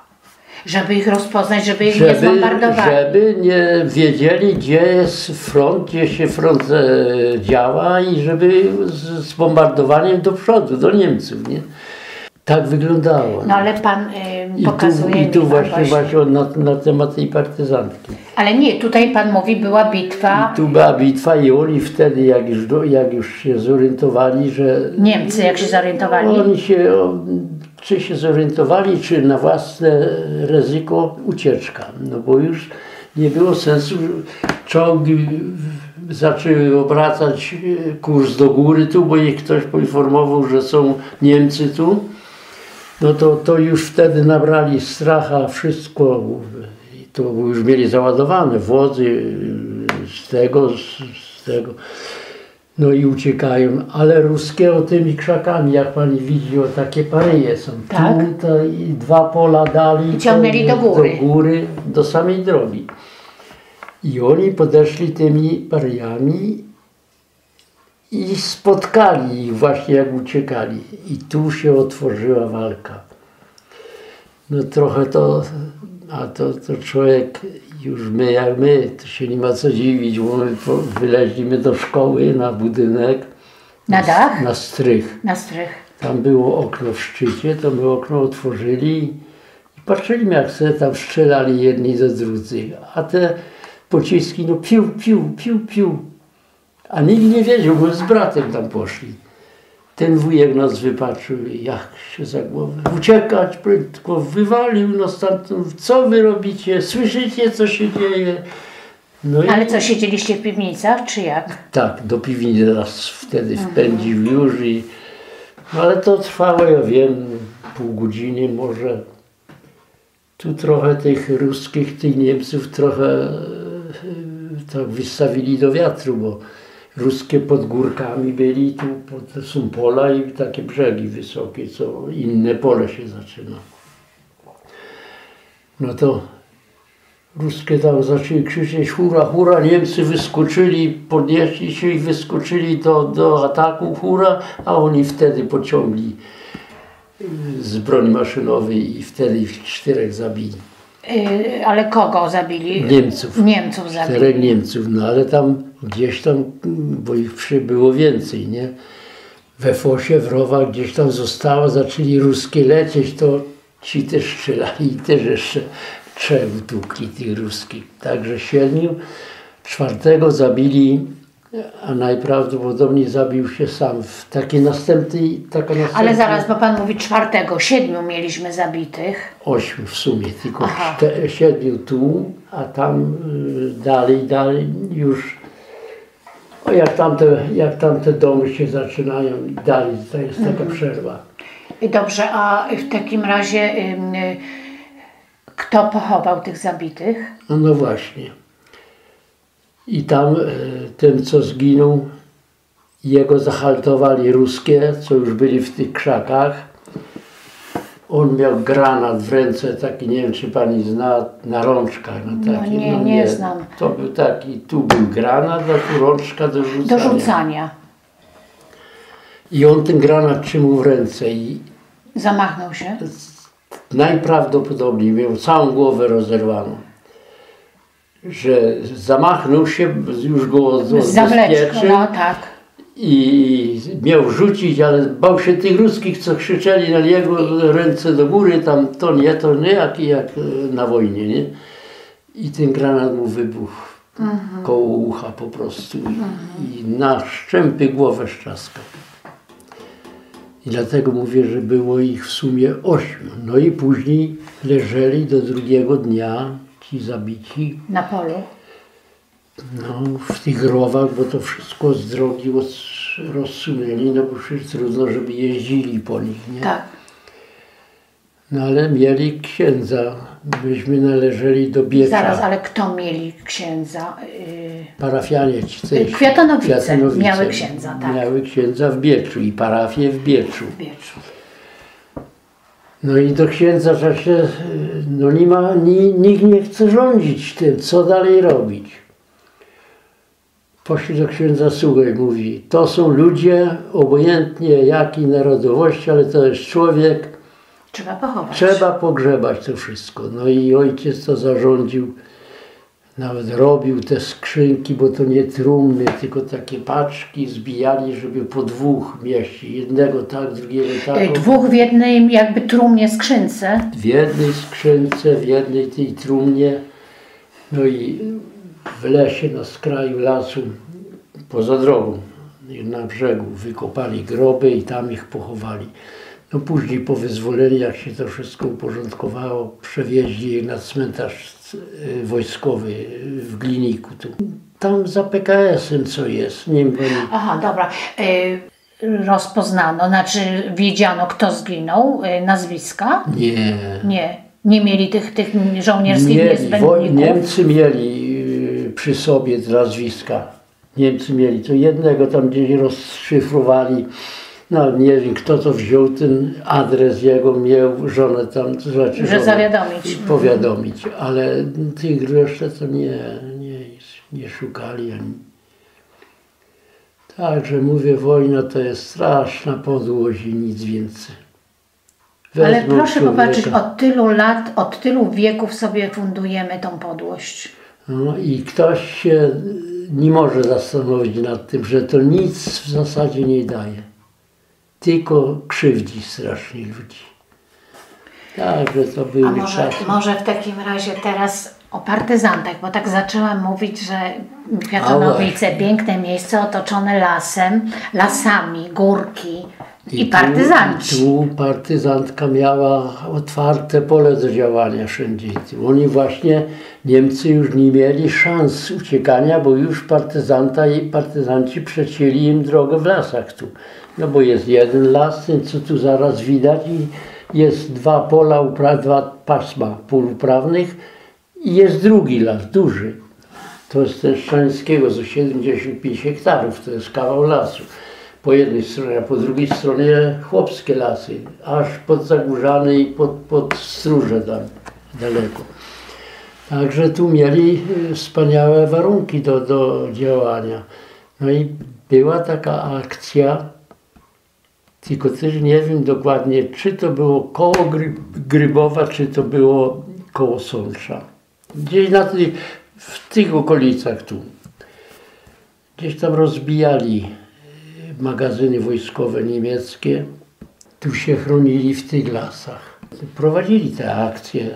Żeby ich rozpoznać, żeby ich żeby, nie zbombardowali. Żeby nie wiedzieli, gdzie jest front, gdzie się front e, działa i żeby z, z bombardowaniem do przodu, do Niemców, nie? Tak wyglądało. No ale pan y, pokazuje... I tu, i tu właśnie, właśnie, właśnie na, na temat tej partyzantki. Ale nie, tutaj pan mówi, była bitwa... I tu była bitwa i oni wtedy, jak już, jak już się zorientowali, że... Niemcy, jak się zorientowali? Oni się... On, czy się zorientowali, czy na własne ryzyko ucieczka. No bo już nie było sensu, czołgi zaczęły obracać kurs do góry tu, bo ich ktoś poinformował, że są Niemcy tu. No to, to już wtedy nabrali stracha, wszystko, to już mieli załadowane wozy z tego, z tego. No i uciekają, ale ruskie o tymi krzakami, jak pani widzi, o takie paryje są. Tak. Tu to i dwa pola dali. I ciągnęli do góry. Do góry, do samej drogi. I oni podeszli tymi paryjami i spotkali ich właśnie, jak uciekali. I tu się otworzyła walka. No trochę to, a to, to człowiek... Już my jak my, to się nie ma co dziwić, bo my wyleźliśmy do szkoły na budynek. Na dach? Na strych. Na strych. Tam było okno w szczycie, to my okno otworzyli i patrzyliśmy, jak sobie tam strzelali jedni ze drudzy. A te pociski, no pił, pił, pił, pił. A nikt nie wiedział, bo z bratem tam poszli. Ten wujek nas wypatrzył, jak się za głowę, uciekać prędko, wywalił nas stamtąd, co wy robicie, słyszycie, co się dzieje. No ale i... co, siedzieliście w piwnicach, czy jak? Tak, do piwnicy nas wtedy mhm. wpędził już i... No ale to trwało, ja wiem, pół godziny może. Tu trochę tych ruskich, tych Niemców trochę tak wystawili do wiatru, bo... Ruskie pod górkami byli, tu pod, są pola i takie brzegi wysokie, co inne pole się zaczyna. No to Ruskie tam zaczęli krzyczeć hura, hura, Niemcy wyskoczyli, podnieśli się i wyskoczyli do, do ataku, hura, a oni wtedy pociągli z broni maszynowej i wtedy ich czterech zabili. Yy, ale kogo zabili? Niemców. Niemców zabili. Czterech Niemców, no ale tam gdzieś tam, bo ich przybyło więcej, nie? We Fosie, w Rowach gdzieś tam została, zaczęli ruskie lecieć, to ci też strzelali i też jeszcze trzech utukli tych ruskich. Także siedmiu, czwartego zabili, a najprawdopodobniej zabił się sam w takiej następnej... Taka następna... Ale zaraz, bo pan mówi czwartego, siedmiu mieliśmy zabitych. Ośmiu w sumie, tylko czter, siedmiu tu, a tam dalej, dalej już... O, jak tamte, jak tamte domy się zaczynają i dalej, to jest taka mhm. przerwa. I dobrze, a w takim razie yy, kto pochował tych zabitych? No, no właśnie. I tam yy, tym, co zginął, jego zahaltowali ruskie, co już byli w tych krzakach. On miał granat w ręce, taki, nie wiem, czy pani zna, na rączkach. No, taki, no nie, no nie, nie znam. To był taki, tu był granat, a tu rączka do rzucania. Do rzucania. I on ten granat trzymał w ręce i... Zamachnął się? Najprawdopodobniej miał całą głowę rozerwaną. Że zamachnął się, już go zabezpieczył. No tak. I miał rzucić, ale bał się tych ruskich, co krzyczeli na niego, ręce do góry, tam to nie, to nie, jak, jak na wojnie, nie? I ten granat mu wybuchł mm-hmm. koło ucha po prostu mm-hmm. i na szczępy głowę szczaskał. I dlatego mówię, że było ich w sumie ośmiu. No i później leżeli do drugiego dnia ci zabici. Na polu? No, w tych Rowach, bo to wszystko z drogi rozsunęli, no bo przecież trudno, żeby jeździli po nich, nie? Tak. No ale mieli księdza, myśmy należeli do Biecza. Zaraz, ale kto mieli księdza? Yy... Parafianie ci też. Kwiatonowice, Kwiatonowice miały księdza, tak. Miały księdza w Bieczu i parafię w Bieczu. W Bieczu. No i do księdza, że się, no nie ma, nikt nie chce rządzić tym, co dalej robić. Poszli do księdza Sługa i mówi, to są ludzie, obojętnie jakiej narodowości, ale to jest człowiek. Trzeba pochować. Trzeba pogrzebać to wszystko. No i ojciec to zarządził, nawet robił te skrzynki, bo to nie trumny, tylko takie paczki zbijali, żeby po dwóch mieści. Jednego tak, drugiego tak. Dwóch w jednej jakby trumnie, skrzynce. W jednej skrzynce, w jednej tej trumnie. No i... W lesie, na skraju lasu, poza drogą, na brzegu, wykopali groby i tam ich pochowali. No później po wyzwoleniu, jak się to wszystko uporządkowało, przewieźli je na cmentarz wojskowy w Gliniku. Tu. Tam za P K S-em co jest, nie wiem. Aha, dobra. Yy, rozpoznano, znaczy wiedziano, kto zginął, yy, nazwiska? Nie. Nie. Nie mieli tych, tych żołnierskich niezbędników? Niemcy mieli przy sobie nazwiska. Niemcy mieli to jednego, tam gdzieś rozszyfrowali. No nie wiem, kto to wziął, ten adres jego miał, żonę tam, to znaczy, że zawiadomić. Powiadomić, ale tych resztę to nie, nie, nie szukali ani. Także mówię, wojna to jest straszna podłość i nic więcej. Wezmą ale proszę człowieka. Popatrzeć, od tylu lat, od tylu wieków sobie fundujemy tą podłość. No i ktoś się nie może zastanowić nad tym, że to nic w zasadzie nie daje. Tylko krzywdzi strasznie ludzi. Tak, że to były czasy. A może, może w takim razie teraz o partyzantach, bo tak zaczęłam mówić, że Kwiatonowice, piękne miejsce otoczone lasem, lasami, górki i, i partyzanci. Tu, tu partyzantka miała otwarte pole do działania wszędzie. Oni właśnie, Niemcy już nie mieli szans uciekania, bo już partyzanta i partyzanci przecięli im drogę w lasach tu. No bo jest jeden las, ten co tu zaraz widać i jest dwa pola, dwa pasma pól uprawnych. I jest drugi las, duży. To jest ten Szczanieckiego, ze siedemdziesiąt pięć hektarów, to jest kawał lasu. Po jednej stronie, a po drugiej stronie chłopskie lasy, aż pod Zagórzany i pod, pod Stróże tam daleko. Także tu mieli wspaniałe warunki do, do działania. No i była taka akcja, tylko też nie wiem dokładnie, czy to było koło Gry, Grybowa, czy to było koło Sącza. Gdzieś na tych, w tych okolicach tu. Gdzieś tam rozbijali magazyny wojskowe niemieckie. Tu się chronili w tych lasach. Prowadzili te akcje,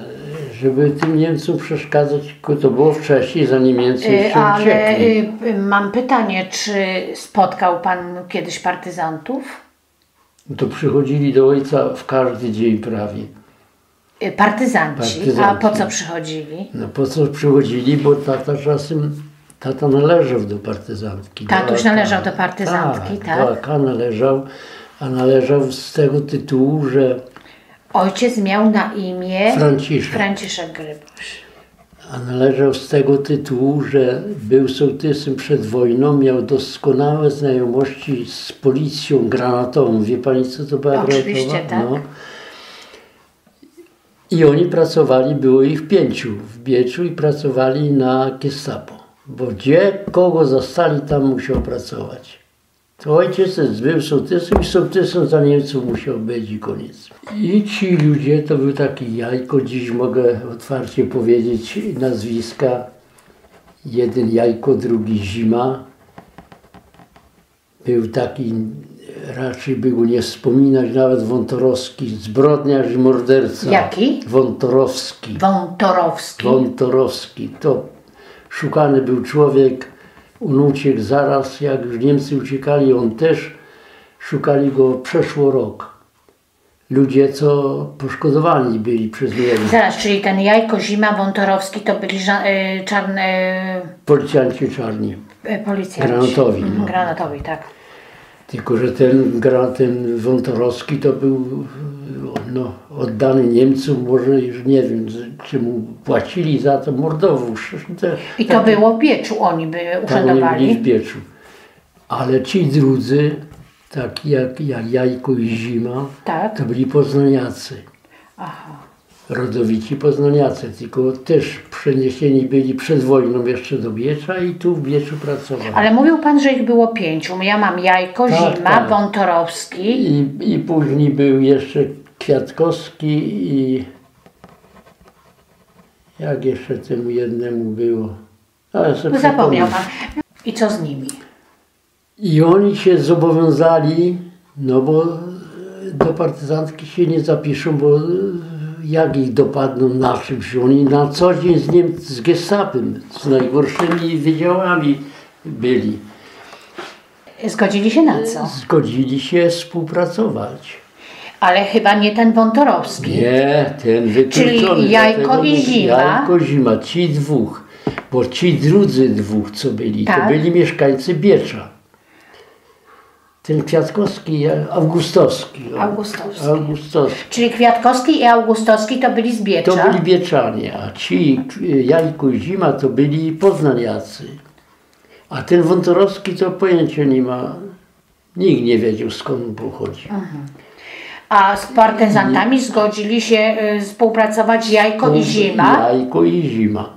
żeby tym Niemcom przeszkadzać, tylko to było wcześniej, zanim Niemcy się uciekli. Ale mam pytanie, czy spotkał pan kiedyś partyzantów? To przychodzili do ojca w każdy dzień prawie. Partyzanci. Partyzanci. A po co przychodzili? No po co przychodzili, bo tata czasem, tata należał do partyzantki. Tatuś do należał do partyzantki, tak? Tak, tak, należał, a należał z tego tytułu, że... Ojciec miał na imię... Franciszek. Franciszek Gryboś. A należał z tego tytułu, że był sołtysem przed wojną, miał doskonałe znajomości z policją granatową. Wie pani, co to była granatowa? Oczywiście, tak. No. I oni pracowali, było ich pięciu w Bieczu i pracowali na gestapo. Bo gdzie kogo zastali, tam musiał pracować. To ojciec był sołtysem i sołtysem za Niemców musiał być i koniec. I ci ludzie, to był taki Jajko, dziś mogę otwarcie powiedzieć nazwiska. Jeden Jajko, drugi Zima. Był taki, raczej by go nie wspominać, nawet Wątorowski, zbrodniarz i morderca. Jaki? Wątorowski. Wątorowski. Wątorowski. To szukany był człowiek. On uciekł zaraz, jak już Niemcy uciekali, on też, szukali go przeszło rok. Ludzie, co poszkodowani byli przez Niemców. Zaraz, czyli ten Jajko, Zima, Wątorowski to byli y, czarne... Policjanci czarni. Y, policjanci. Granatowi. Mm, no. Granatowi, tak. Tylko że ten, ten Wątorowski to był no, oddany Niemcom, może już nie wiem, czy mu płacili za to, mordował. I to było w Bieczu, oni by urzędowali? Tak, oni byli w Bieczu. Ale ci drudzy, tak jak, jak Jajko i Zima, tak? To byli poznaniacy. Aha. Rodowici poznaniacy, tylko też przeniesieni byli przed wojną jeszcze do Biecza i tu w Bieczu pracowali. Ale mówił pan, że ich było pięciu. Ja mam Jajko, tak, Zima, tak. Wątorowski. I, I później był jeszcze Kwiatkowski i... Jak jeszcze temu jednemu było? Ale sobie zapomniał pan. I co z nimi? I oni się zobowiązali, no bo do partyzantki się nie zapiszą, bo... Jak ich dopadną na czymś? Oni na co dzień z nim, z gestapem, z najgorszymi wydziałami byli. Zgodzili się na co? Zgodzili się współpracować. Ale chyba nie ten Wątorowski. Nie, ten wykluczony. Czyli Jajko i Zima. Jajko, Zima, ci dwóch. Bo ci drudzy dwóch, co byli, tak? To byli mieszkańcy Biecza. Ten Kwiatkowski, Augustowski, Augustowski. Augustowski. Czyli Kwiatkowski i Augustowski to byli z Biecza? To byli Bieczanie, a ci Jajko i Zima to byli poznaniacy. A ten Wątorowski to pojęcia nie ma. Nikt nie wiedział, skąd pochodzi. Mhm. A z partyzantami zgodzili się współpracować Jajko i Zima? Jajko i Zima.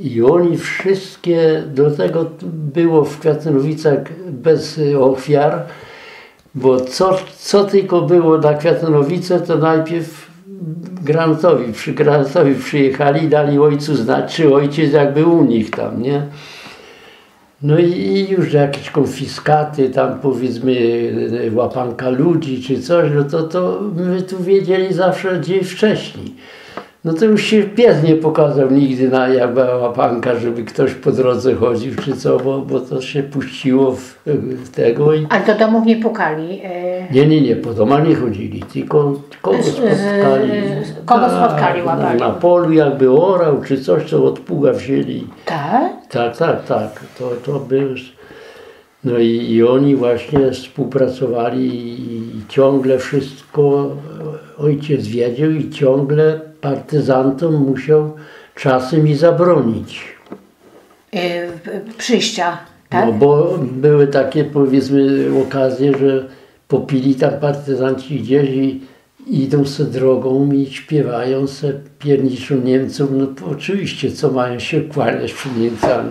I oni wszystkie, do tego było w Kwiatonowicach bez ofiar, bo co, co tylko było na Kwiatonowice, to najpierw granatowi, przy granatowi przyjechali, dali ojcu znać, czy ojciec jakby u nich tam, nie? No i, i już jakieś konfiskaty, tam powiedzmy łapanka ludzi czy coś, no to, to my tu wiedzieli zawsze dzień wcześniej. No to już się pies nie pokazał nigdy na łapanka, żeby ktoś po drodze chodził czy co, bo, bo to się puściło w, w tego. I... A do domów nie pukali? Yy... Nie, nie, nie, po domach nie chodzili, tylko kogo spotkali. Yy, kogo spotkali łapali? Na, na polu jakby orał czy coś, co od pługa wzięli. Tak? Tak, tak, tak. To, to był... No i, i oni właśnie współpracowali i, i ciągle wszystko ojciec wiedział i ciągle partyzantom musiał czasem i zabronić. Yy, przyjścia, tak? No bo były takie powiedzmy okazje, że popili tam partyzanci gdzieś i, idą se drogą i śpiewają se pierniczu Niemcom. No oczywiście, co mają się kłaniać przed Niemcami.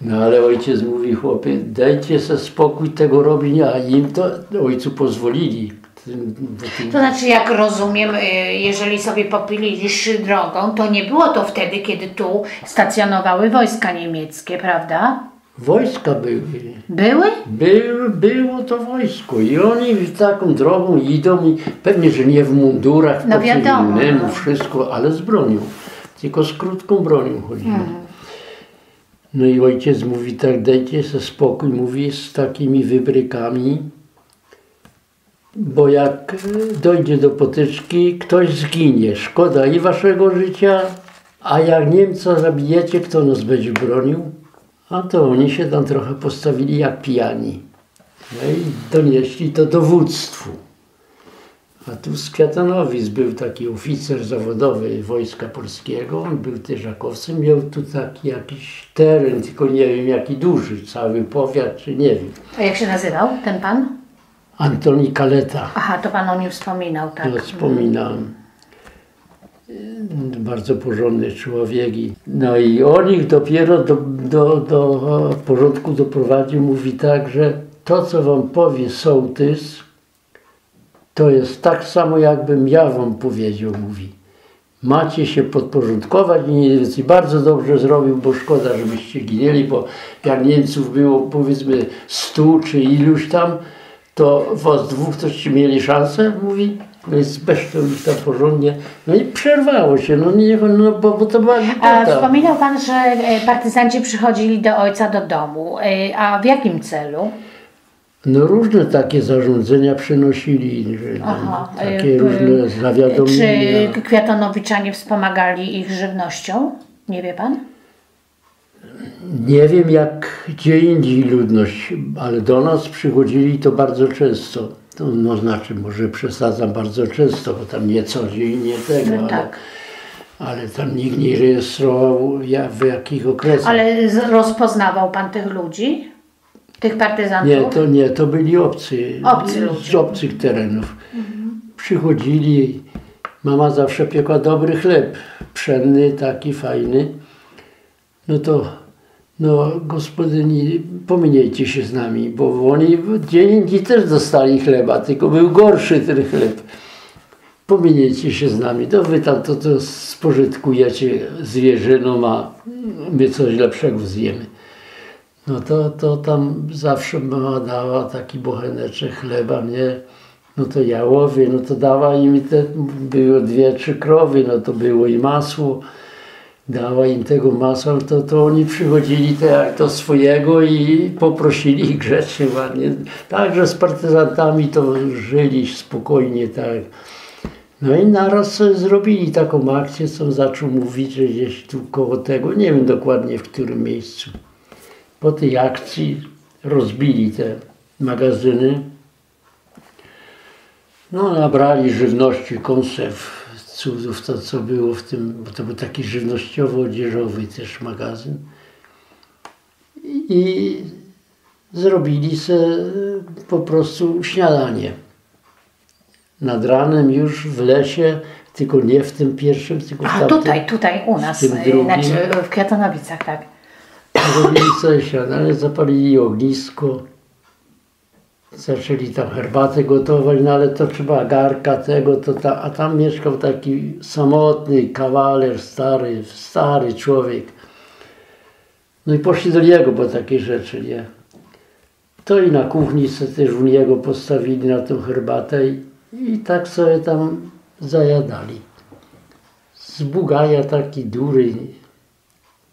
No ale ojciec mówi, chłopie, dajcie se spokój tego robienia, a im to ojcu pozwolili. Tym, tym... To znaczy, jak rozumiem, jeżeli sobie popili drogą, to nie było to wtedy, kiedy tu stacjonowały wojska niemieckie, prawda? Wojska były. Były? By, było to wojsko i oni taką drogą idą, i pewnie, że nie w mundurach, no wiadomo, innemu, wszystko, ale z bronią. Tylko z krótką bronią chodziło. Hmm. No i ojciec mówi tak, dajcie sobie spokój, mówi, z takimi wybrykami, bo jak dojdzie do potyczki, ktoś zginie, szkoda i waszego życia, a jak Niemca zabijecie, kto nas będzie bronił? A to oni się tam trochę postawili jak pijani. No i donieśli to dowództwu. A tu z Kwiatonowic był taki oficer zawodowy Wojska Polskiego, on był też akowcem, miał tu taki jakiś teren, tylko nie wiem jaki duży, cały powiat, czy nie wiem. A jak się nazywał ten pan? Antoni Kaleta. Aha, to pan o nim wspominał, tak? No, wspominałem. Bardzo porządny człowiek. No i on ich dopiero do, do, do porządku doprowadził. Mówi tak, że to, co wam powie sołtys, to jest tak samo, jakbym ja wam powiedział, mówi. Macie się podporządkować i Niemiec bardzo dobrze zrobił, bo szkoda, żebyście ginęli, bo jak Niemców było powiedzmy stu czy iluś tam, to was dwóch toście mieli szansę, mówi. No i zbeszczał ich tam porządnie. No i przerwało się, no, nie, no bo, bo to była głupota. A wspominał pan, że partyzanci przychodzili do ojca do domu. A w jakim celu? No różne takie zarządzenia przynosili, że, aha, tam, takie y różne zawiadomienia. Czy Kwiatanowiczanie wspomagali ich żywnością? Nie wie pan? Nie wiem jak gdzie indziej ludność, ale do nas przychodzili to bardzo często. To, no znaczy, może przesadzam bardzo często, bo tam nie codziennie tego, no tak. ale, ale tam nikt nie rejestrował ja, w jakich okresach. Ale rozpoznawał pan tych ludzi? Tych partyzantów? Nie, to nie, to byli obcy, obcy z obcych terenów. Mhm. Przychodzili, mama zawsze piekła dobry chleb, pszenny, taki fajny. No to, no gospodyni, pominiecie się z nami, bo oni gdzie indziej też dostali chleba, tylko był gorszy ten chleb. Pominiecie się z nami, to wy tam to, to spożytkujecie zwierzyną, a my coś lepszego zjemy. No to, to tam zawsze mama dała taki bocheneczek chleba, nie? No to ja łowię, no to dała im te, było dwie, trzy krowy, no to było i masło. Dała im tego masła, to, to oni przychodzili tak do swojego i poprosili ich grzecznie, ładnie. Także z partyzantami to żyli spokojnie, tak. No i naraz zrobili taką akcję, co zaczął mówić, że gdzieś tu koło tego, nie wiem dokładnie w którym miejscu. Po tej akcji rozbili te magazyny, no nabrali żywności, konserw. Cudów, to co było w tym, bo to był taki żywnościowo-odzieżowy też magazyn. I, i zrobili se po prostu śniadanie. Nad ranem już w lesie, tylko nie w tym pierwszym, tylko w tamtym. A tutaj, tutaj u nas, znaczy w Kwiatonowicach, tak. Zrobili sobie śniadanie, zapalili ognisko. Zaczęli tam herbatę gotować, no ale to trzeba garka tego, to ta, a tam mieszkał taki samotny kawaler, stary, stary człowiek. No i poszli do niego po takie rzeczy, nie? To i na kuchni sobie też u niego postawili na tą herbatę i, i tak sobie tam zajadali. Z Bugaja taki Duryń,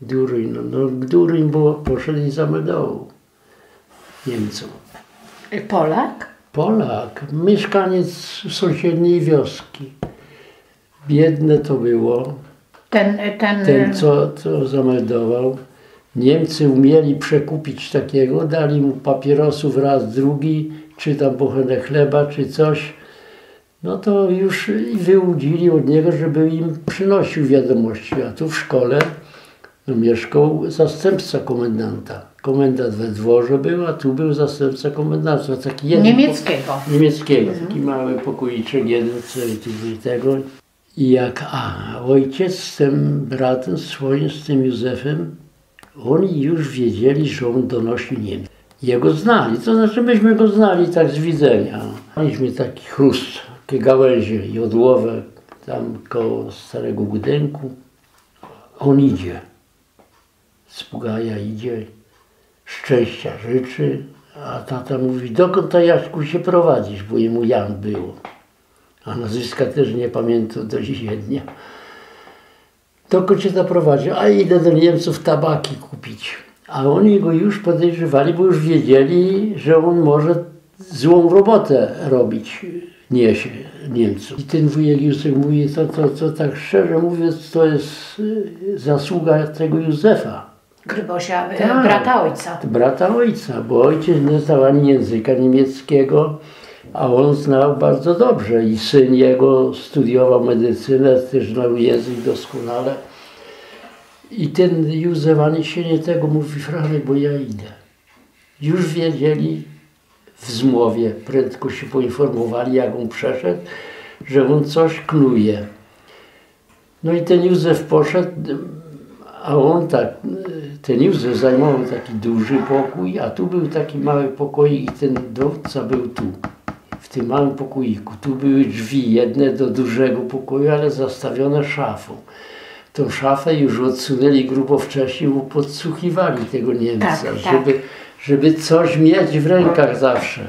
Duryń, no, no Duryń było, poszedł i zameldował Niemcom. Polak? Polak, mieszkaniec sąsiedniej wioski. Biedne to było. Ten, ten... ten co, co zameldował. Niemcy umieli przekupić takiego, dali mu papierosów raz, drugi, czy tam bochenek chleba, czy coś. No to już wyłudzili od niego, żeby im przynosił wiadomości. A tu w szkole no, mieszkał zastępca komendanta. komendant we dworze był, a tu był zastępca komendanta. Taki jeden, niemieckiego. Po, niemieckiego, mhm. Taki mały pokoiczek, jeden co i tutaj tego. I jak a, ojciec z tym bratem swoim, z tym Józefem, oni już wiedzieli, że on donosił Niemcy. Jego znali, to znaczy myśmy go znali tak z widzenia. Mieliśmy taki chrust, takie gałęzie jodłowe, tam koło starego budynku. On idzie, z Bugaja idzie, szczęścia życzy, a tata mówi, dokąd to Jaśku się prowadzisz, bo jemu Jan było. A nazwiska też nie pamiętam do dzisiaj dnia. Dokąd się zaprowadził, a idę do Niemców tabaki kupić. A oni go już podejrzewali, bo już wiedzieli, że on może złą robotę robić, niesie Niemców. I ten wujek Józef mówi, to, to, to tak szczerze mówiąc, to jest zasługa tego Józefa. Grybosia, tak, brata ojca. Brata ojca, bo ojciec nie znał ani języka niemieckiego, a on znał bardzo dobrze. I syn jego studiował medycynę, też znał język doskonale. I ten Józef ani się nie tego mówi, Franek, bo ja idę. Już wiedzieli w zmowie, prędko się poinformowali, jak on przeszedł, że on coś knuje. No i ten Józef poszedł, a on tak, ten Józef zajmował taki duży pokój, a tu był taki mały pokoik i ten dowódca był tu, w tym małym pokoiku. Tu były drzwi, jedne do dużego pokoju, ale zastawione szafą. Tą szafę już odsunęli grubo wcześniej, bo podsłuchiwali tego Niemca, tak, tak. Żeby, żeby coś mieć w rękach zawsze.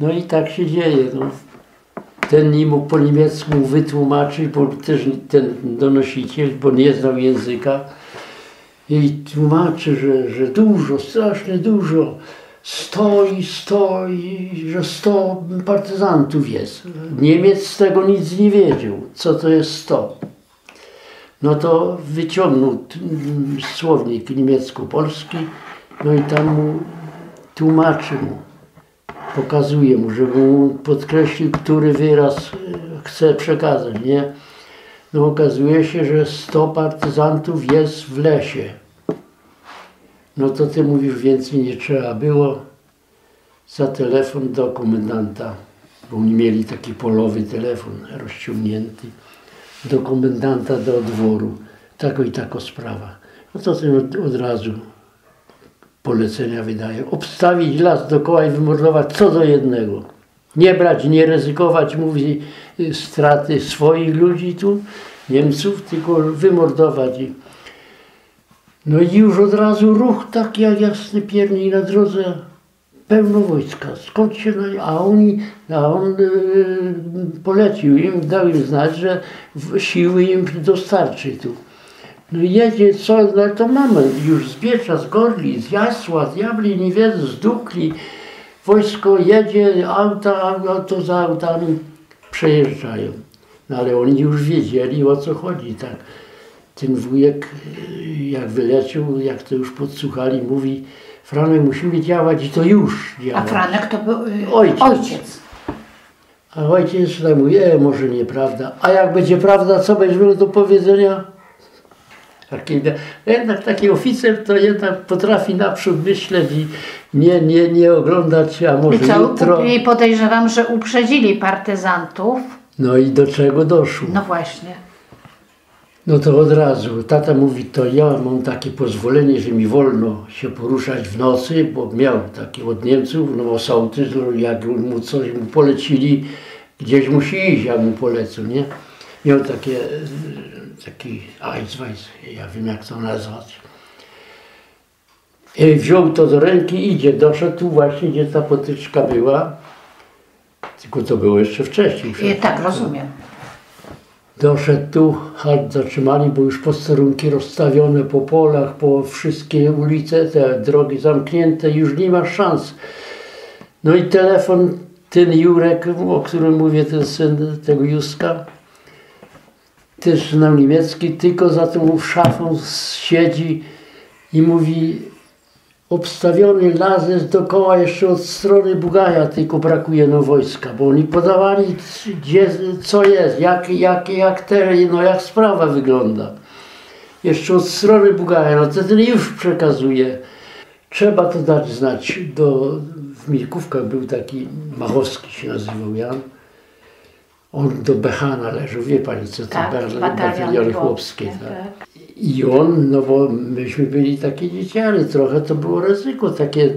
No i tak się dzieje. No. Ten nie mógł po niemiecku wytłumaczyć, bo też ten donosiciel, bo nie znał języka. I tłumaczy, że, że dużo, strasznie dużo. Stoi, stoi, że sto partyzantów jest. Niemiec z tego nic nie wiedział, co to jest sto. No to wyciągnął słownik niemiecko-polski, no i tam mu tłumaczy mu, pokazuje mu, żeby mu podkreślił, który wyraz chce przekazać, nie? No okazuje się, że sto partyzantów jest w lesie. No to ty mówisz, więcej nie trzeba było, za telefon do komendanta, bo oni mieli taki polowy telefon rozciągnięty, do komendanta do dworu, tako i tako sprawa. No to ten od, od razu polecenia wydaje, obstawić las dookoła i wymordować co do jednego. Nie brać, nie ryzykować, mówi, straty swoich ludzi tu, Niemców, tylko wymordować ich. No i już od razu ruch tak jak jasny piernik na drodze, pełno wojska, skąd się, a, oni, a on yy, polecił im, dał im znać, że siły im dostarczy tu. No jedzie co, no to mamy już z Biecza, z Gorlic, z Jasła, z Jablin, i wiec, z Dukli, wojsko jedzie, auta, auto za autami przejeżdżają. No ale oni już wiedzieli, o co chodzi, tak. Ten wujek, jak wyleciał, jak to już podsłuchali, mówi, Franek, musimy działać i to już działa. A Franek to był yy, ojciec. ojciec. A ojciec tam mówi, e, może nieprawda. A jak będzie prawda, co będzie miał do powiedzenia? Jednak taki oficer to jednak potrafi naprzód myśleć i nie, nie, nie oglądać, a może I co, jutro. I podejrzewam, że uprzedzili partyzantów. No i do czego doszło? No właśnie. No to od razu, tata mówi, to ja mam takie pozwolenie, że mi wolno się poruszać w nocy, bo miał takie od Niemców, no sołtys, jak mu coś mu polecili, gdzieś musi iść, jak mu polecą, nie? Miał takie, taki Eisweis, ja wiem jak to nazwać. I wziął to do ręki, idzie, doszedł tu właśnie, gdzie ta potyczka była, tylko to było jeszcze wcześniej. I tak, rozumiem. Doszedł tu, halt zatrzymali, bo już posterunki rozstawione po polach, po wszystkie ulice, te drogi zamknięte, już nie ma szans. No i telefon, ten Jurek, o którym mówię, ten syn tego Józka, też znał niemiecki, tylko za tą szafą siedzi i mówi, obstawiony las jest dookoła jeszcze od strony Bugaja, tylko brakuje no wojska, bo oni podawali gdzie, co jest, jak, jak, jak, te, no, jak sprawa wygląda. jeszcze od strony Bugaja, no to tyle już przekazuje. Trzeba to dać znać. Do, w Mirkówkach był taki, Machowski się nazywał Jan. On do Becha należał, wie pani co to, tak, bataliony chłopskie. Tak. I on, no bo myśmy byli takie dzieciary, trochę to było ryzyko, takie,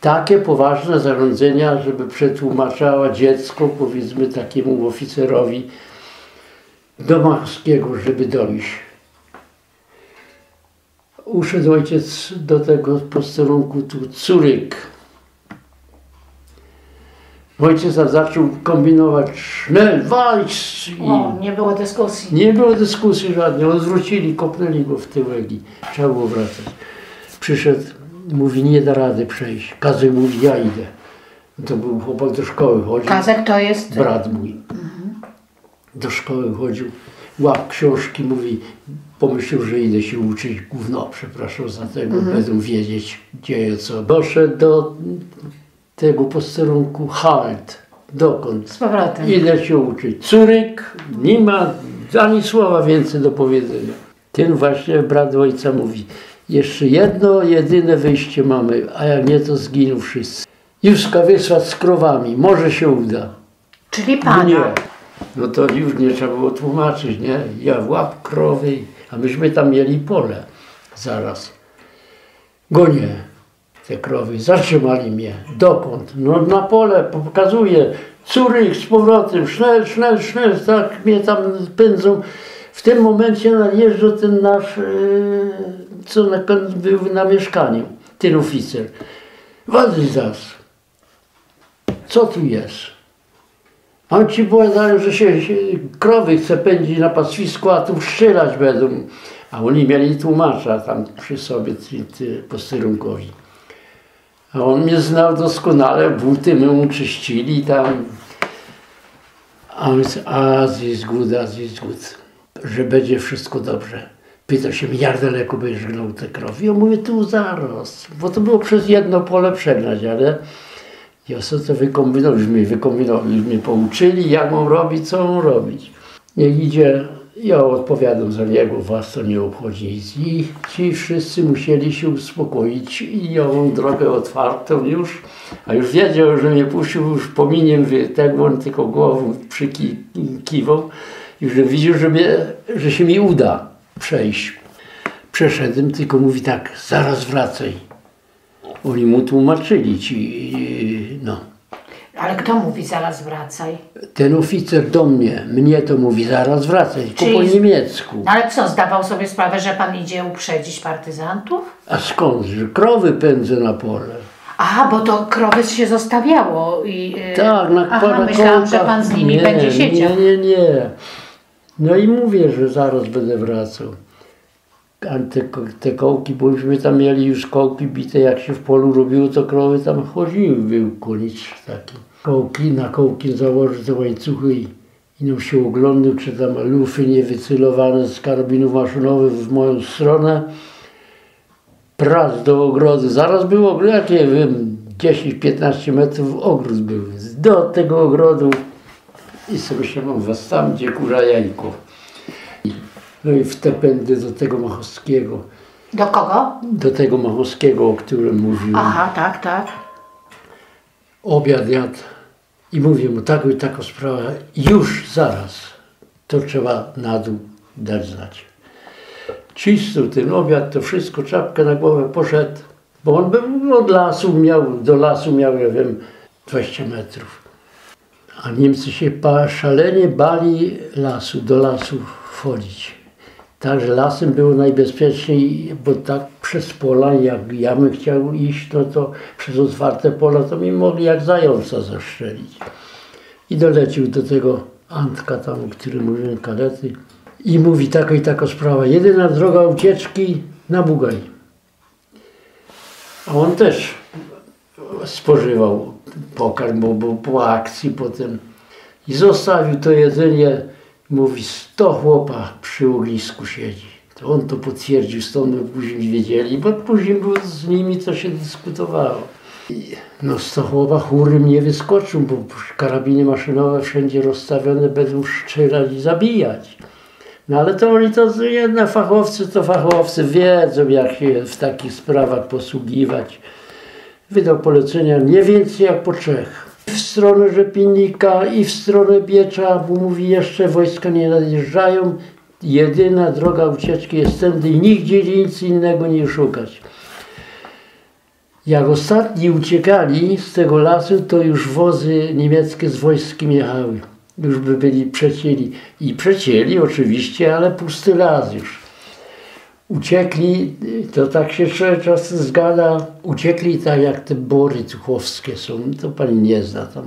takie poważne zarządzenia, żeby przetłumaczała dziecko, powiedzmy takiemu oficerowi do Machowskiego, żeby dojść. Uszedł ojciec do tego posterunku, tu Curyk. Ojciec zaczął kombinować, sznel, walcz! I o, nie było dyskusji. Nie było dyskusji żadnej. Odwrócili, kopnęli go w tyłek i trzeba było wracać. Przyszedł, mówi, nie da rady przejść. Kazek mówi, ja idę. To był chłopak do szkoły chodził. Kazek to jest? Brat mój. Mhm. Do szkoły chodził, łap książki, mówi, pomyślał, że idę się uczyć, gówno, przepraszam za tego, mhm. będą wiedzieć, dzieje co. Doszedł do tego posterunku halt, dokąd? Z powrotem. Idę się uczyć. Curyk, nie ma ani słowa więcej do powiedzenia. Ten właśnie brat ojca mówi, jeszcze jedno, jedyne wyjście mamy, a jak nie, to zginą wszyscy. Juska wysłać z krowami, może się uda. Czyli pana. Nie. No to już nie trzeba było tłumaczyć, nie? Ja łap krowy, a myśmy tam mieli pole zaraz. Gonię te krowy, zatrzymali mnie. Dokąd? No na pole, pokazuję. Curych z powrotem, sznel, sznel, sznel, tak mnie tam pędzą. W tym momencie nadjeżdża ten nasz, yy, co na, był na mieszkaniu, ten oficer. Władysław, co tu jest? A on ci powiedział, że się, się krowy chce pędzić na pastwisku, a tu strzelać będą. A oni mieli tłumacza tam przy sobie, ty, ty, posterunkowi. A on mnie znał doskonale, buty my mu czyścili tam. A on mówi, Aziz good, Aziz good, że będzie wszystko dobrze. Pyta się, jak daleko będziesz gnął te krowy? Ja mówię, tu zaraz, bo to było przez jedno pole przegnać, ale ja sobie to wykombinowałem, już mnie wykombinowali, już mnie pouczyli, jak mam robić, co mam robić. Niech idzie, ja odpowiadam za niego, was to nie obchodzi. I ci wszyscy musieli się uspokoić i ja mam drogę otwartą już, a już wiedział, że mnie puścił, już pominiem tego, on tylko głową przykiwał i że widział, że, mnie, że się mi uda przejść. Przeszedłem, tylko mówi tak, zaraz wracaj. Oni mu tłumaczyli ci, no. Ale kto mówi zaraz wracaj? Ten oficer do mnie, mnie to mówi zaraz wracaj, czyli po niemiecku. Ale co, zdawał sobie sprawę, że pan idzie uprzedzić partyzantów? A skąd, że krowy pędzę na pole. Aha, bo to krowy się zostawiało i... Tak, na aha, pana myślałam, kołka, że pan z nimi nie, będzie siedział. Nie, nie, nie. No i mówię, że zaraz będę wracał. A te, te kołki, bo myśmy tam mieli już kołki bite, jak się w polu robiło, to krowy tam chodziły, był koniec taki. Kołki, na kołki założył te łańcuchy i, i nam się oglądał, czy tam lufy niewycelowane z karabinów maszynowych w moją stronę. Pras do ogrodu, zaraz było, jakie wiem, dziesięć piętnaście metrów ogród był. Do tego ogrodu i sobie się mam was tam, gdzie kurza Jajko. No i w te pędy do tego Machowskiego. Do kogo? Do tego Machowskiego, o którym mówiłem. Aha, tak, tak. Obiad jadł i mówię mu taką i taką sprawę, już zaraz, to trzeba na dół dać znać. Cisnął ten obiad, to wszystko, czapkę na głowę, poszedł, bo on był od lasu, miał, do lasu miał, ja wiem, dwadzieścia metrów. A Niemcy się szalenie bali lasu, do lasu wchodzić. Także lasem było najbezpieczniej, bo tak przez pola, jak ja bym chciał iść, no to przez otwarte pola, to mi mogli jak zająca zastrzelić. I dolecił do tego Antka tam, o którym mówiłem, Kalety, i mówi taka i taka sprawa, jedyna droga ucieczki na Bugaj. A on też spożywał pokarm, bo, bo po akcji potem i zostawił to jedzenie. Mówi, sto chłopa przy ognisku siedzi. To on to potwierdził, stąd my później wiedzieli, bo później było z nimi to się dyskutowało. I no sto chłopa chórym nie wyskoczył, bo karabiny maszynowe wszędzie rozstawione będą strzelać i zabijać. No ale to oni to jednak fachowcy to fachowcy wiedzą, jak się w takich sprawach posługiwać. Wydał polecenia nie więcej jak po trzech. W stronę Rzepinnika i w stronę Biecza, bo mówi jeszcze wojska nie nadjeżdżają. Jedyna droga ucieczki jest tędy i nigdzie nic innego nie szukać. Jak ostatni uciekali z tego lasu, to już wozy niemieckie z wojskiem jechały. Już by byli przecięli. I przecięli oczywiście, ale pusty las już. Uciekli, to tak się czasem zgada, uciekli tak jak te bory tuchowskie są, to pani nie zna tam,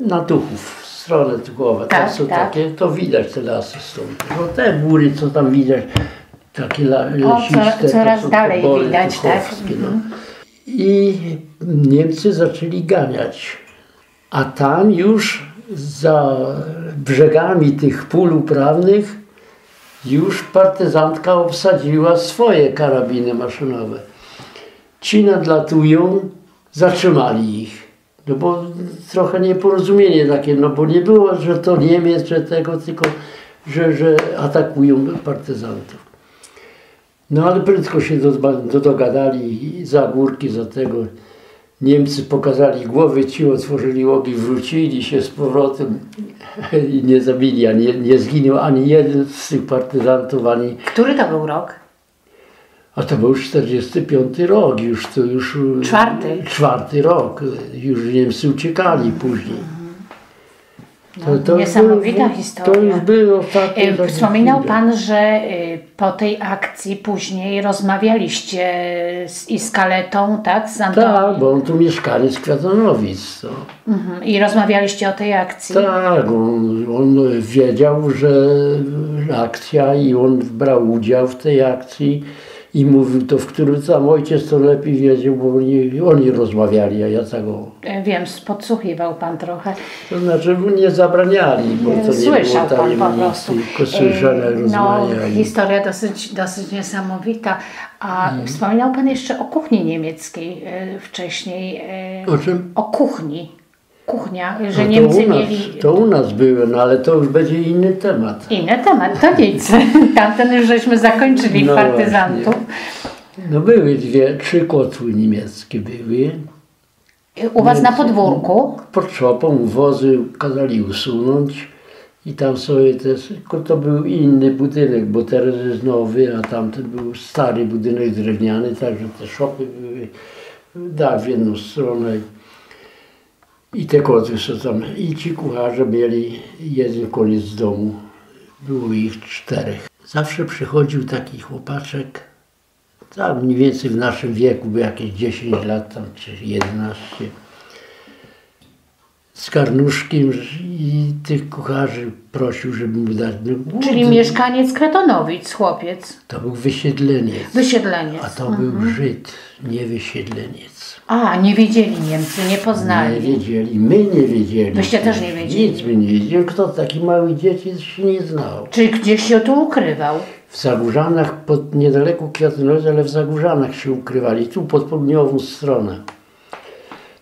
na Tuchów, w stronę Tuchowa, tam tak, są tak. takie, to widać te lasy stąd. No te góry, co tam widać, takie lesiste, o, co, coraz to są dalej bory widać, tuchowskie. Tak? Mhm. No. I Niemcy zaczęli ganiać, a tam już za brzegami tych pól uprawnych już partyzantka obsadziła swoje karabiny maszynowe. Ci nadlatują, zatrzymali ich. No bo trochę nieporozumienie takie, no bo nie było, że to Niemiec, że tego, tylko że, że atakują partyzantów. No ale prędko się do, do, dogadali za górki, za tego. Niemcy pokazali głowy, ci otworzyli ogień, wrócili się z powrotem i nie zabili, ani, nie, nie zginął ani jeden z tych partyzantów, ani... Który to był rok? A to był czterdziesty piąty rok, już to już... Czwarty? Czwarty rok, już Niemcy uciekali później. No, to, to niesamowita to, historia. To już było takie... Wspominał Pan, że po tej akcji później rozmawialiście z, i z Kaletą, tak? Z Antonim. Tak, bo on tu mieszkali z Kwiatonowic. To. Mhm. I rozmawialiście o tej akcji? Tak, on, on wiedział, że akcja i on brał udział w tej akcji i mówił to, w którym sam ojciec to lepiej wiedział, bo oni, oni rozmawiali, a ja tego... Wiem, podsłuchiwał Pan trochę. To znaczy nie zabraniali, bo to słyszał nie było tajemnicy, Pan po prostu. Tylko słyszane rozmawiali. No, historia dosyć, dosyć niesamowita. A hmm. wspominał Pan jeszcze o kuchni niemieckiej wcześniej. O czym? O kuchni. Kuchnia, że no Niemcy nas, mieli... To u nas były, no ale to już będzie inny temat. Inny temat, to nic. Tamten już żeśmy zakończyli no partyzantów. Właśnie. No były dwie, trzy kotły niemieckie były. U Was Niemcy, na podwórku? Pod szopą wozy kazali usunąć i tam sobie też... Tylko to był inny budynek, bo teraz jest nowy, a tamten był stary budynek drewniany, także te szopy były tak w jedną stronę. I te koty są tam. I ci kucharze mieli jeden koniec z domu. Było ich czterech. Zawsze przychodził taki chłopaczek, tam mniej więcej w naszym wieku, był jakieś dziesięć lat, tam czy jedenaście, z karnuszkiem i tych kucharzy prosił, żeby mu dać. No, czyli no, mieszkaniec Kretonowic, chłopiec. To był wysiedleniec. Wysiedleniec. A to mhm. był Żyd, nie wysiedleniec. A, nie wiedzieli Niemcy, nie poznali. Nie wiedzieli, my nie wiedzieli. Myście też nie wiedzieli. Nic my nie wiedzieli, kto taki mały dzieciec się nie znał. Czyli gdzieś się tu ukrywał. W Zagórzanach, pod niedaleko Kwiatonowic, ale w Zagórzanach się ukrywali, tu pod południową stronę.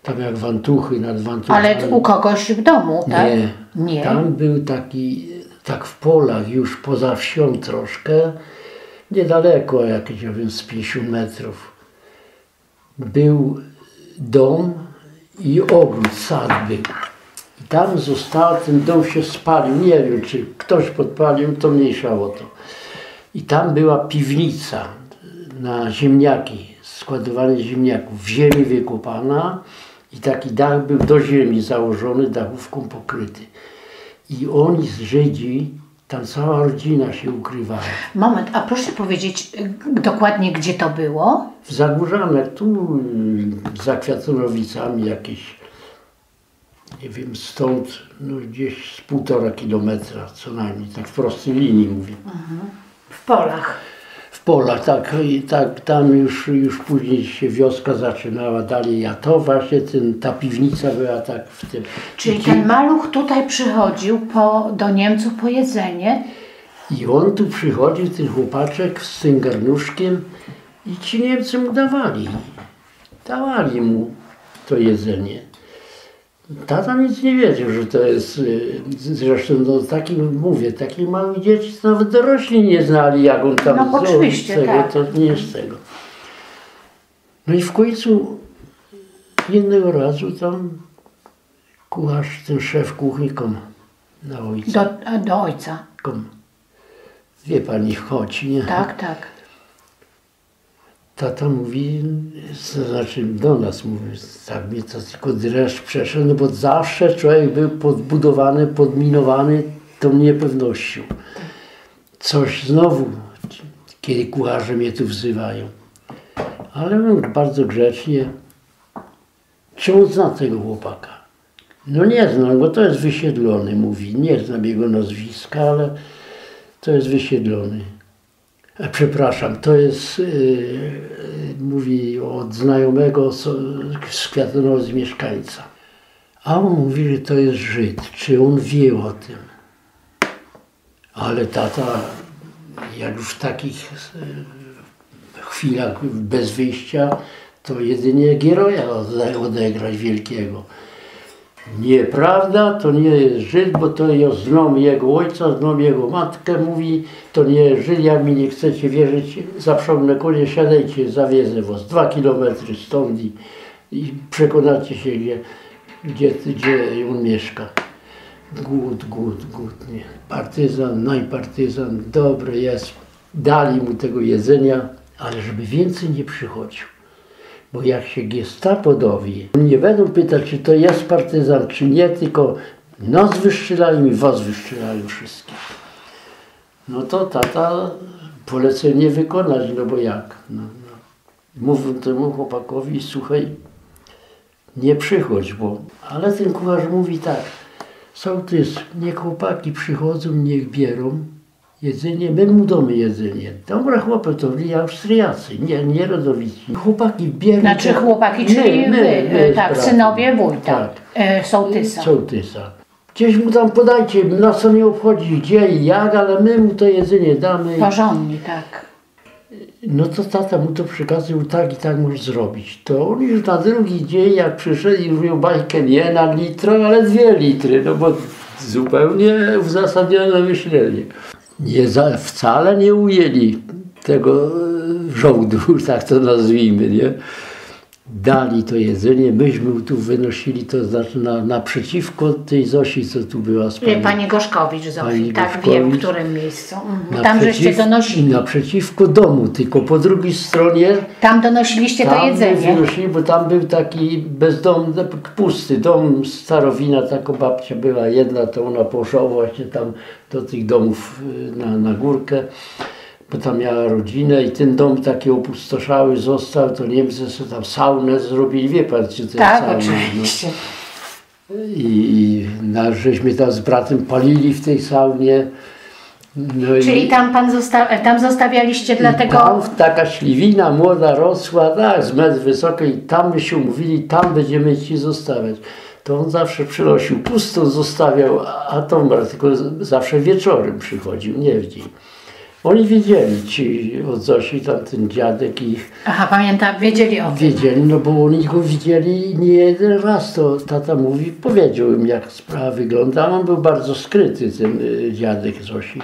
Tam jak Wantuchy, nad Wantuchami. Ale u kogoś w domu, tak? Nie. Nie. Tam był taki, tak w polach, już poza wsią troszkę, niedaleko, jakieś, ja wiem, z pięćdziesięciu metrów. Był dom i ogród, sad był. I tam został, ten dom się spalił, nie wiem, czy ktoś podpalił, to mniejsza o to. I tam była piwnica na ziemniaki, składowane ziemniaków, w ziemi wykopana. I taki dach był do ziemi założony, dachówką pokryty. I oni z Żydzi, tam cała rodzina się ukrywała. Moment, a proszę powiedzieć dokładnie, gdzie to było? W Zagórzanach, tu za Kwiatonowicami jakieś, nie wiem, stąd no gdzieś z półtora kilometra co najmniej, tak w prostej linii mówię. Mhm. W polach. W polach, tak, i tak tam już, już później się wioska zaczynała dalej, a to właśnie ten, ta piwnica była tak w tym... Czyli ten maluch tutaj przychodził po, do Niemców po jedzenie? I on tu przychodził, ten chłopaczek z tym garnuszkiem i ci Niemcy mu dawali, dawali mu to jedzenie. Tata nic nie wiedział, że to jest, zresztą no, takich, mówię, takich małych dzieci, co nawet dorośli nie znali, jak on tam no, oczywiście, z tego, tak. To nie z tego. No i w końcu jednego razu tam kucharz, ten szef kuchni, kom na ojca. Do, do ojca. Kom. Wie pani, chodź, nie? Tak, tak. Tata mówi, to znaczy do nas mówi, tak mnie to tylko dreszcz przeszedł, no bo zawsze człowiek był podbudowany, podminowany tą niepewnością. Coś znowu, kiedy kucharze mnie tu wzywają. Ale bardzo grzecznie, czy on zna tego chłopaka? No nie znam, bo to jest wysiedlony, mówi, nie znam jego nazwiska, ale to jest wysiedlony. Przepraszam, to jest, yy, mówi, od znajomego z Kwiatonowic mieszkańca. A on mówi, że to jest Żyd. Czy on wie o tym? Ale tata, jak już w takich yy, chwilach bez wyjścia, to jedynie Gieroja odegrać wielkiego. Nieprawda, to nie jest Żyd, bo to ja znam jego ojca, znam jego matkę, mówi, to nie jest Żyd, jak mi nie chcecie wierzyć, zaprzągnę konie, siadajcie, zawiedzę was dwa kilometry stąd i, i przekonacie się, gdzie, gdzie, gdzie on mieszka. Głód, głód, głód, nie. Partyzan, najpartyzan, dobry jest, dali mu tego jedzenia, ale żeby więcej nie przychodził. Bo jak się gestapo dowie, nie będą pytać, czy to jest partyzan, czy nie, tylko nas wystrzelali i was wystrzelali wszystkich. No to tata polecenie wykonać, no bo jak? No, no. Mówił temu chłopakowi, słuchaj, nie przychodź, bo... Ale ten kucharz mówi tak, sołtys, niech chłopaki przychodzą, niech bierą jedzenie, my mu domy jedzenie. Dobra chłopy, to byli Austriacy, nie, nie rodowici. Chłopaki bierą... Znaczy chłopaki, czyli my, my, my, my tak, braty. Synowie wójta, tak. e, sołtysa. sołtysa. Gdzieś mu tam podajcie, nas to nie obchodzi, gdzie i jak, ale my mu to jedzenie damy. Porządni, tak. No to tata mu to przekazał, tak i tak musisz zrobić. To on już na drugi dzień, jak przyszedł i mówił bajkę nie na litro, ale dwie litry, no bo zupełnie uzasadnione myślenie. Nie za, wcale nie ujęli tego żołdu, tak to nazwijmy, nie? Dali to jedzenie, myśmy tu wynosili, to znaczy na, naprzeciwko tej Zosi, co tu była z pani, pani Gorzkowicz, Zosi, pani tak Gorzkowicz, wiem, w którym miejscu. Tam żeście donosili. Naprzeciwko domu, tylko po drugiej stronie. Tam donosiliście tam to jedzenie. Wynosili, bo tam był taki bezdomny, pusty dom, starowina, taka babcia była jedna, to ona poszła właśnie tam do tych domów na, na górkę. Bo tam miała rodzinę i ten dom taki opustoszały został, to Niemcy sobie tam saunę zrobili, wie pan, czy to tak, jest sauna, oczywiście. No. I, i żeśmy tam z bratem palili w tej saunie. No czyli i, tam pan zosta tam zostawialiście dlatego... Tam taka śliwina młoda rosła, tak, z metr wysokiej, i tam my się umówili, tam będziemy ci zostawiać. To on zawsze przynosił, pustą zostawiał, a tą brat tylko zawsze wieczorem przychodził, nie w dzień. Oni wiedzieli, ci od Zosi, tam ten dziadek ich... Aha, pamiętam, wiedzieli o tym. Wiedzieli, no bo oni go widzieli nie jeden raz, to tata mówi, powiedział im, jak sprawa wygląda. On był bardzo skryty, ten dziadek Zosi.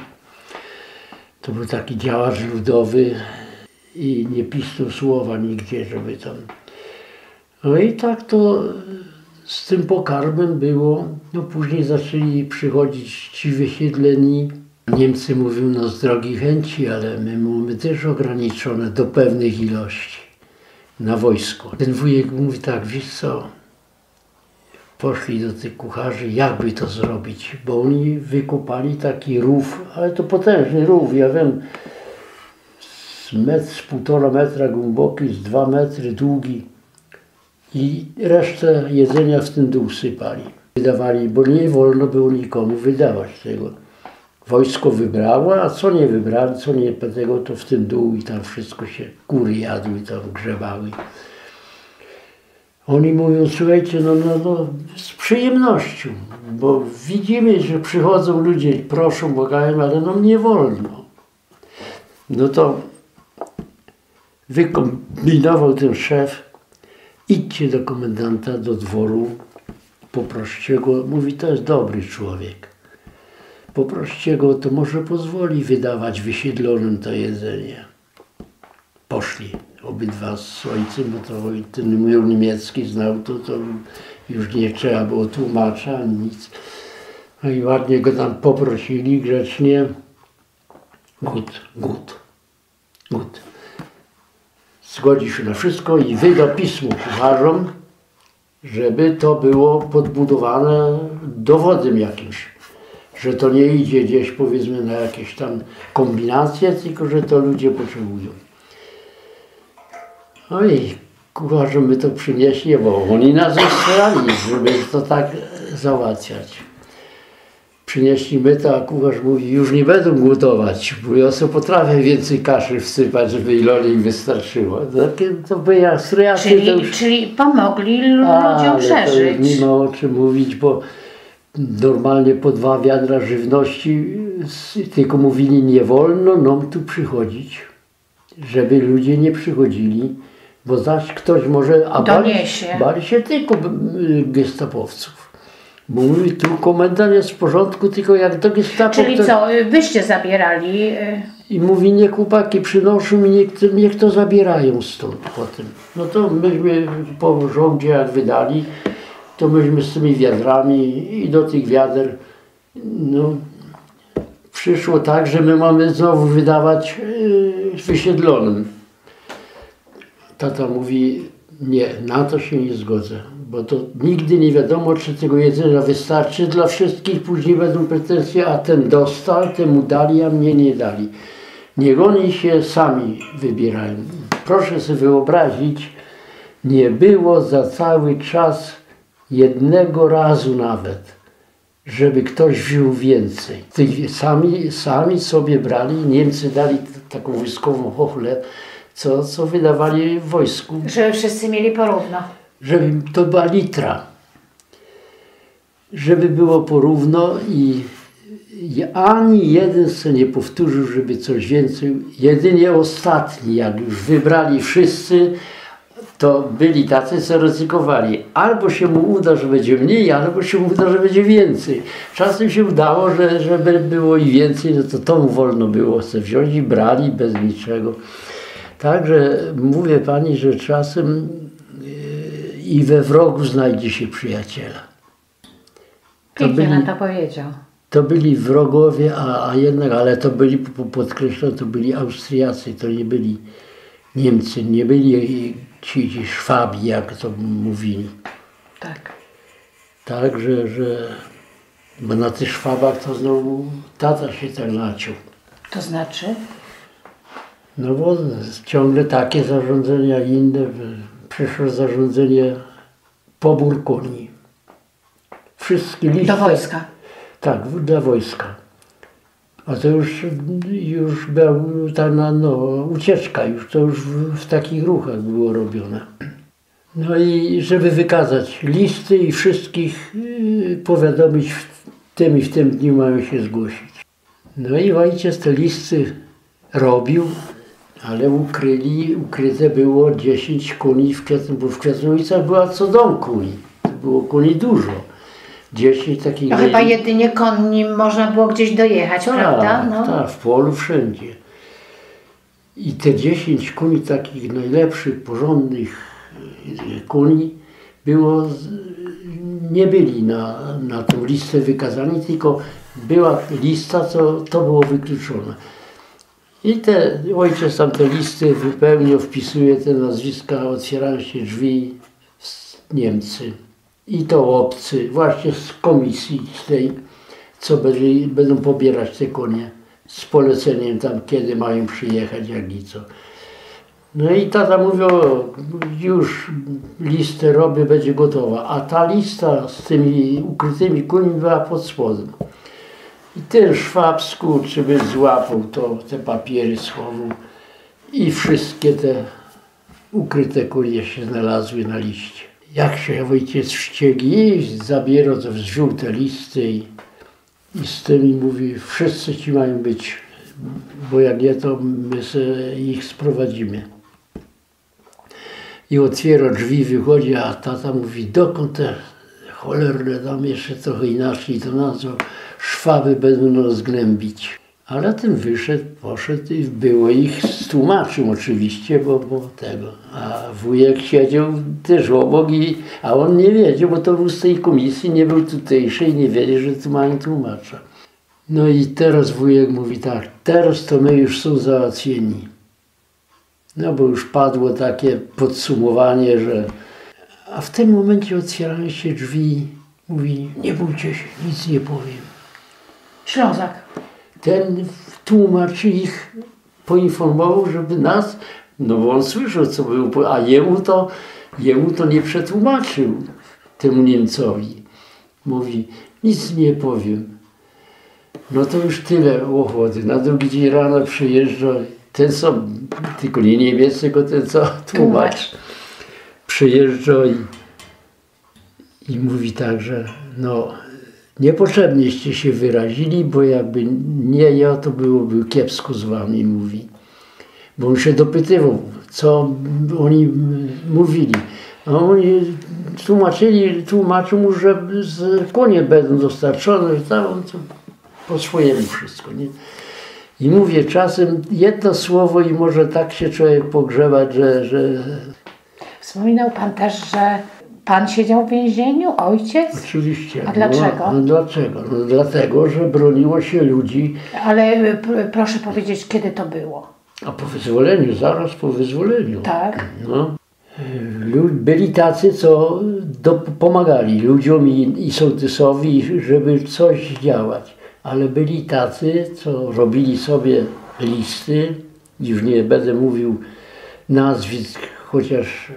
To był taki działacz ludowy i nie pisnął słowa nigdzie, żeby tam... No i tak to z tym pokarmem było. No później zaczęli przychodzić ci wysiedleni. Niemcy mówią no z drogi chęci, ale my mamy też ograniczone do pewnych ilości na wojsko. Ten wujek mówi tak, wiesz co, poszli do tych kucharzy, jakby to zrobić, bo oni wykopali taki rów, ale to potężny rów, ja wiem, z, metr, z półtora metra głęboki, z dwa metry długi i resztę jedzenia w tym dół sypali. Wydawali, bo nie wolno było nikomu wydawać tego. Wojsko wybrało, a co nie wybrało, co nie tego, to w tym dół i tam wszystko się kury jadły, tam grzebały. Oni mówią, słuchajcie, no, no, no z przyjemnością, bo widzimy, że przychodzą ludzie, proszą, błagają, ale nam nie wolno. No to wykombinował ten szef, idźcie do komendanta, do dworu, poproście go, mówi, to jest dobry człowiek. Poproście go, to może pozwoli wydawać wysiedlonym to jedzenie. Poszli obydwa z ojcem, bo to ten mówił niemiecki, znał to, to już nie trzeba było tłumacza, nic. No i ładnie go tam poprosili grzecznie. Gut, gut, gut. Zgodzi się na wszystko i wyda pismo kucharzom, żeby to było podbudowane dowodem jakimś. Że to nie idzie gdzieś, powiedzmy, na jakieś tam kombinacje, tylko że to ludzie potrzebują. No i kucharze my to przynieśli, bo oni nas wystrali, żeby to tak załatwiać. Przynieśli my to, a kucharz mówi, już nie będą głodować, bo ja sobie potrafię więcej kaszy wsypać, żeby ile im wystarczyło. To by ja stracił, czyli, to już... czyli pomogli ludziom przeżyć. Nie ma o czym mówić, bo normalnie po dwa wiadra żywności, tylko mówili, nie wolno nam tu przychodzić, żeby ludzie nie przychodzili, bo zaś ktoś może, a bali, bali się tylko gestapowców. Bo mówi, tu komendant jest w porządku, tylko jak do gestapo... Czyli to... co, wyście zabierali? I mówi, nie chłopaki przynoszą i niech, niech to zabierają stąd potem. No to myśmy po rządzie jak wydali, to myśmy z tymi wiadrami i do tych wiader, no, przyszło tak, że my mamy znowu wydawać yy, wysiedlonym. Tata mówi, nie, na to się nie zgodzę, bo to nigdy nie wiadomo, czy tego jedzenia wystarczy dla wszystkich, później będą pretensje, a ten dostał, temu dali, a mnie nie dali. Niech oni się sami wybierają. Proszę sobie wyobrazić, nie było za cały czas jednego razu nawet, żeby ktoś wziął więcej. Sami, sami sobie brali, Niemcy dali taką wojskową chochlę, co, co wydawali w wojsku. Żeby wszyscy mieli porówno. Żeby to była litra. Żeby było porówno i, i ani jeden se nie powtórzył, żeby coś więcej. Jedynie ostatni, jak już wybrali wszyscy, to byli tacy, co ryzykowali. Albo się mu uda, że będzie mniej, albo się mu uda, że będzie więcej. Czasem się udało, że żeby było i więcej, no to to mu wolno było sobie wziąć i brali bez niczego. Także mówię pani, że czasem yy, i we wrogu znajdzie się przyjaciela. To byli, nam to powiedział. To byli wrogowie, a, a jednak, ale to byli, podkreślam, to byli Austriacy, to nie byli Niemcy, nie byli ci, ci Szwabi, jak to mówili. Tak. Także, że... Bo na tych Szwabach to znowu tata się tak naciął. To znaczy? No bo ciągle takie zarządzenia inne. Przyszło zarządzenie pobór koni. Wszystkie listy... Do wojska. Tak, do wojska. A to już, już była ta no, ucieczka, już to już w, w takich ruchach było robione. No i żeby wykazać listy i wszystkich yy, powiadomić, w tym i w tym dniu mają się zgłosić. No i ojciec te listy robił, ale ukryli, ukryte było dziesięć koni, w Kwiat, bo w Kwiatonowice była co dom koni, to było koni dużo. Takich no chyba jedynie konni można było gdzieś dojechać, tak, prawda? No. Tak, w polu wszędzie. I te dziesięć koni takich najlepszych, porządnych koni było, nie byli na, na tą listę wykazani, tylko była lista, co to było wykluczone. I te, ojciec tam te listy wypełniał, wpisuje te nazwiska, otwierają się drzwi z Niemcy. I to obcy, właśnie z komisji tej, co będzie, będą pobierać te konie, z poleceniem tam, kiedy mają przyjechać, jak i co. No i tata mówił, już listę robię, będzie gotowa, a ta lista z tymi ukrytymi końmi była pod spodem. I ten Szwab skurczyby złapał to, te papiery schował i wszystkie te ukryte konie się znalazły na liście. Jak się ojciec wściekli, zabierał, wziął te listy i, i z tymi mówi, wszyscy ci mają być, bo jak nie, to my ich sprowadzimy. I otwiera drzwi, wychodzi, a tata mówi, dokąd te cholerne, dam jeszcze trochę inaczej to nazwał, szwaby będą nas gnębić. Ale ten wyszedł, poszedł i było ich z tłumaczem oczywiście, bo, bo tego. A wujek siedział też obok, i, a on nie wiedział, bo to był z tej komisji, nie był tutejszej, nie wiedział, że tu mają tłumacza. No i teraz wujek mówi tak, teraz to my już są załatwieni. No bo już padło takie podsumowanie, że... A w tym momencie otwierają się drzwi, mówi, nie bójcie się, nic nie powiem. Ślązak. Ten tłumacz ich poinformował, żeby nas, no bo on słyszał, co było, a jemu to, jemu to nie przetłumaczył, temu Niemcowi. Mówi, nic nie powiem. No to już tyle ochody. Na drugi dzień rano przyjeżdża ten sam, tylko nie Niemiec, tylko ten co tłumacz. Przyjeżdża i, i mówi tak, że no... Niepotrzebnieście się wyrazili, bo jakby nie ja, to byłoby kiepsko z wami, mówi. Bo on się dopytywał, co oni mówili. A oni tłumaczyli, tłumaczył mu, że konie będą dostarczone, że tam on to po swojemu wszystko. Nie? I mówię, czasem jedno słowo i może tak się człowiek pogrzewać, że... że... Wspominał pan też, że... Pan siedział w więzieniu, ojciec? Oczywiście. A dlaczego? No, no dlaczego? No dlatego, że broniło się ludzi. Ale proszę powiedzieć, kiedy to było? A po wyzwoleniu, zaraz po wyzwoleniu. Tak. No. Byli tacy, co do, pomagali ludziom i, i sołtysowi, żeby coś działać. Ale byli tacy, co robili sobie listy, już nie będę mówił nazwisk, chociaż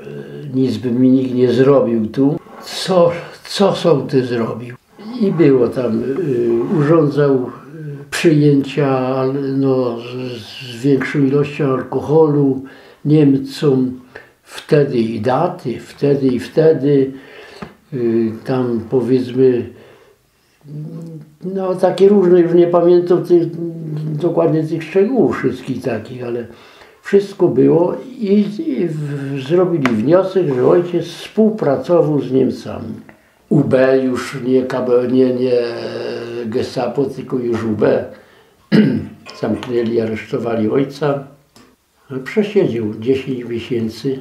nic by mi nikt nie zrobił tu, co, co sołtys zrobił. I było tam, y, urządzał przyjęcia no, z, z większą ilością alkoholu Niemcom wtedy i daty, wtedy i wtedy, y, tam powiedzmy, no takie różne, już nie pamiętam tych, dokładnie tych szczegółów wszystkich takich, ale... Wszystko było i, i w, zrobili wniosek, że ojciec współpracował z Niemcami. U B już nie, nie, nie Gestapo, tylko już U B. Zamknęli, aresztowali ojca. Przesiedział dziesięć miesięcy.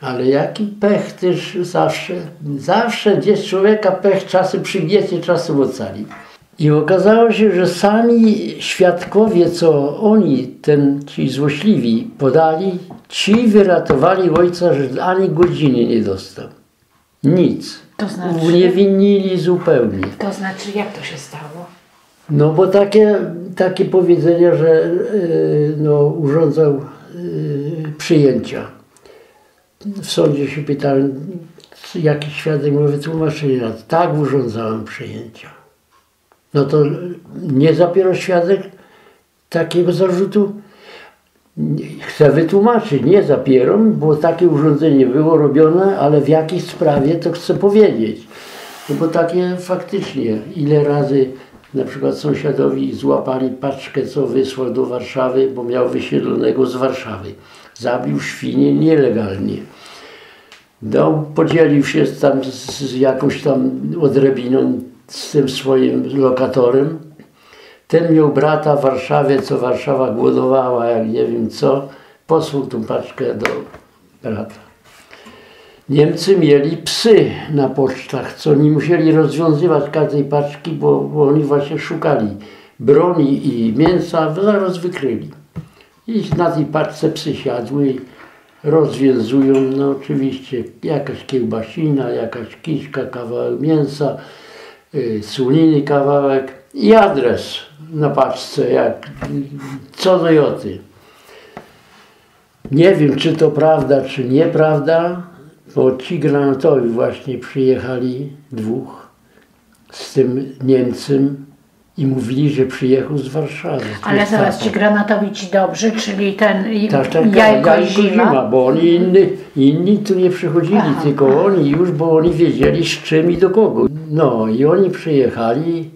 Ale jaki pech też zawsze, zawsze gdzieś człowieka pech czasem przygniecie, czasem ocali. I okazało się, że sami świadkowie, co oni, ten, ci złośliwi, podali, ci wyratowali ojca, że ani godziny nie dostał. Nic. To znaczy? Uniewinnili zupełnie. To znaczy, jak to się stało? No bo takie, takie powiedzenie, że yy, no, urządzał yy, przyjęcia. W sądzie się pytałem, jaki świadek ma wytłumaczenie na to. Tak urządzałem przyjęcia. No to nie zapiera świadek takiego zarzutu. Chcę wytłumaczyć, nie zapieram, bo takie urządzenie było robione, ale w jakiej sprawie to chcę powiedzieć. No bo takie faktycznie, ile razy na przykład sąsiadowi złapali paczkę, co wysłał do Warszawy, bo miał wysiedlonego z Warszawy. Zabił świnię nielegalnie. No, podzielił się tam z, z jakąś tam odrobiną z tym swoim lokatorem. Ten miał brata w Warszawie, co Warszawa głodowała, jak nie wiem co, posłał tą paczkę do brata. Niemcy mieli psy na pocztach, co nie musieli rozwiązywać każdej paczki, bo, bo oni właśnie szukali broni i mięsa, zaraz wykryli. I na tej paczce psy siadły, rozwiązują, no oczywiście jakaś kiełbasina, jakaś kiszka, kawałek mięsa, słoniny kawałek i adres na paczce, jak co do joty. Nie wiem, czy to prawda, czy nieprawda, bo ci granatowi właśnie przyjechali dwóch z tym Niemcem i mówili, że przyjechał z Warszawy. Ale zaraz, ci granatowi ci dobrzy, czyli ten tak, tak, Jajko i Zima. Zima, bo oni inni, inni tu nie przychodzili, aha, tylko oni już, bo oni wiedzieli z czym i do kogo. No i oni przyjechali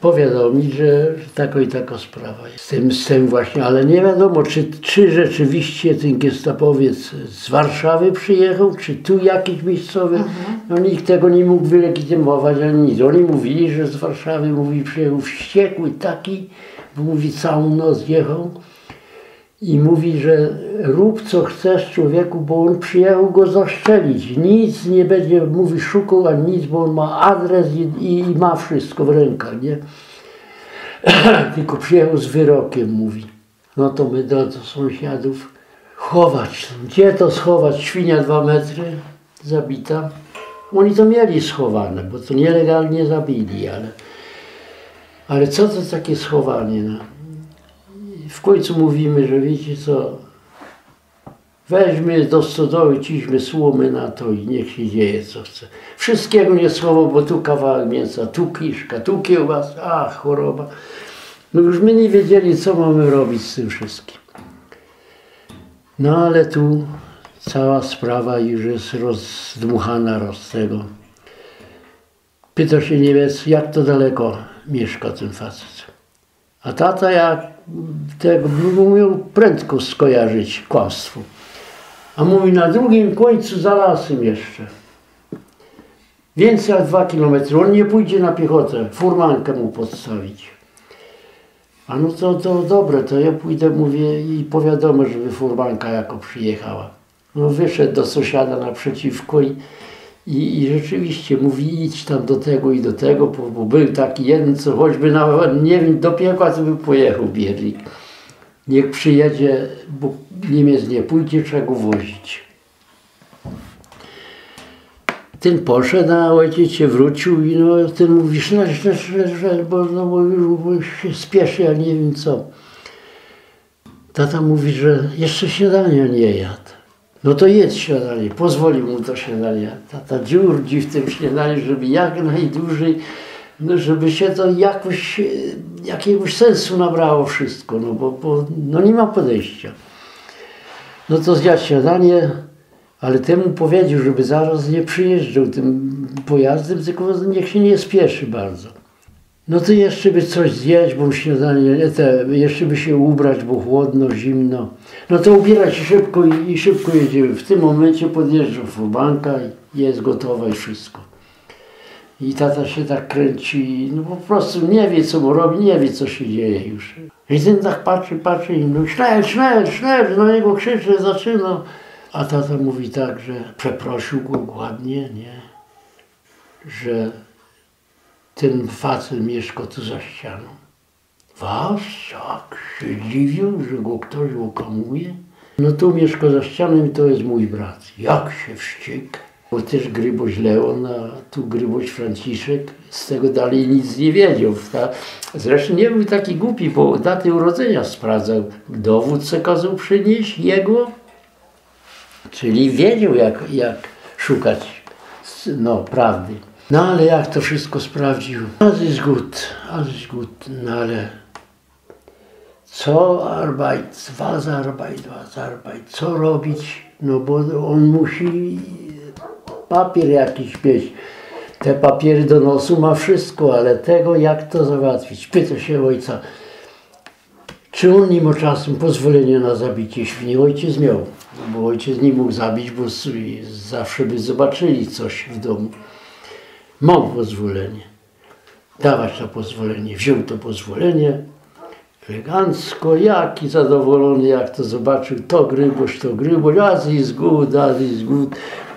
powiadomić, że, że taka i taka sprawa jest. Z tym, z tym właśnie, ale nie wiadomo, czy, czy rzeczywiście ten gestapowiec z Warszawy przyjechał, czy tu jakiś miejscowy. Mhm. No nikt tego nie mógł wylegitymować, ani nic. Oni mówili, że z Warszawy, mówi, przyjechał wściekły taki, bo mówi, całą noc jechał. I mówi, że rób co chcesz, człowieku, bo on przyjechał go zaszczelić. Nic nie będzie, mówi, szukał, a nic, bo on ma adres i, i, i ma wszystko w rękach, nie? Tylko przyjechał z wyrokiem, mówi. No to my do, do sąsiadów chować. Gdzie to schować? Świnia dwa metry, zabita. Oni to mieli schowane, bo to nielegalnie zabili, ale... Ale co to takie schowanie, no? W końcu mówimy, że wiecie co, weźmy do stodoły, ciśmy słomy na to i niech się dzieje co chce. Wszystkiego nie słowo, bo tu kawałek mięsa, tu kiszka, tu kiełbasa, a choroba. No już my nie wiedzieli, co mamy robić z tym wszystkim. No ale tu cała sprawa już jest rozdmuchana roz tego. Pyta się Niemiec, jak to daleko mieszka ten facet. A tata jak tego umiał prędko skojarzyć kłamstwo. A mówi, na drugim końcu za lasem jeszcze. Więcej jak dwa kilometry. On nie pójdzie na piechotę, furmankę mu podstawić. A no to, to dobre, to ja pójdę, mówię, i powiadomię, żeby furmanka jako przyjechała. No wyszedł do sąsiada naprzeciwko i, i, i rzeczywiście mówi, idź tam do tego i do tego, bo, bo był taki jeden, co choćby nawet, nie wiem, do piekła, to by pojechał biernik. Niech przyjedzie, bo Niemiec nie pójdzie, trzeba go wozić. Ten poszedł, a ojciec się wrócił i no, ten mówi, że, że, że, bo, no, bo już się spieszy, ja nie wiem co. Tata mówi, że jeszcze śniadania nie jadł. No to jedz śniadanie, pozwolił mu to śniadanie. Tata dziurdzi w tym śniadaniu, żeby jak najdłużej, no żeby się to jakoś, jakiegoś sensu nabrało wszystko, no bo, bo no nie ma podejścia. No to zjadł śniadanie, ale temu powiedział, żeby zaraz nie przyjeżdżał tym pojazdem, tylko niech się nie spieszy bardzo. No to jeszcze by coś zjeść, bo śniadanie, te, jeszcze by się ubrać, bo chłodno, zimno. No to ubiera się szybko i, i szybko jedziemy. W tym momencie podjeżdża furmanka i jest gotowe i wszystko. I tata się tak kręci, no po prostu nie wie co mu robi, nie wie co się dzieje już. I ten tak patrzy, patrzy i no sznel, sznel, sznel, no jego krzyczy, zaczyna. A tata mówi tak, że przeprosił go ładnie, nie, że ten facet mieszka tu za ścianą. Was? Tak się dziwił, że go ktoś okamuje? No tu mieszka za ścianą i to jest mój brat. Jak się wściekł. Bo też Gryboś Leon, a tu Gryboś Franciszek, z tego dalej nic nie wiedział. Zresztą nie był taki głupi, bo daty urodzenia sprawdzał. Dowód se kazał przynieść jego. Czyli wiedział jak, jak szukać no, prawdy. No ale jak to wszystko sprawdził? Alles ist gut, alles ist gut, no ale co Arbeit, was Arbeit, was Arbeit, co robić? No bo on musi papier jakiś mieć. Te papiery do nosu ma wszystko, ale tego jak to załatwić? Pyta się ojca, czy on nie ma czasem pozwolenia na zabicie świni? Ojciec miał, no bo ojciec nie mógł zabić, bo zawsze by zobaczyli coś w domu. Mam pozwolenie, dawać to pozwolenie, wziął to pozwolenie, elegancko, jaki zadowolony, jak to zobaczył, to Gryboś, to Gryboś, raz jest gut, raz jest gut,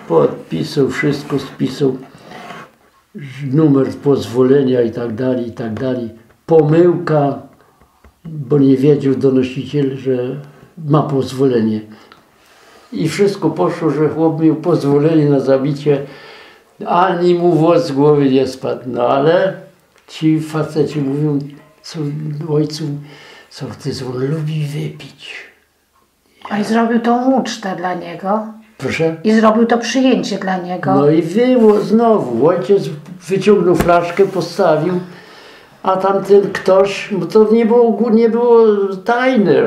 podpisał, wszystko spisał, numer pozwolenia i tak dalej, i tak dalej, pomyłka, bo nie wiedział donosiciel, że ma pozwolenie i wszystko poszło, że chłop miał pozwolenie na zabicie. Ani mu włos z głowy nie spadł, no ale ci faceci mówią, co, ojcu, co ty on lubi wypić. A i zrobił tą ucztę dla niego. Proszę? I zrobił to przyjęcie dla niego. No i było znowu, ojciec wyciągnął flaszkę, postawił, a tamten ktoś, bo to nie było, nie było tajne,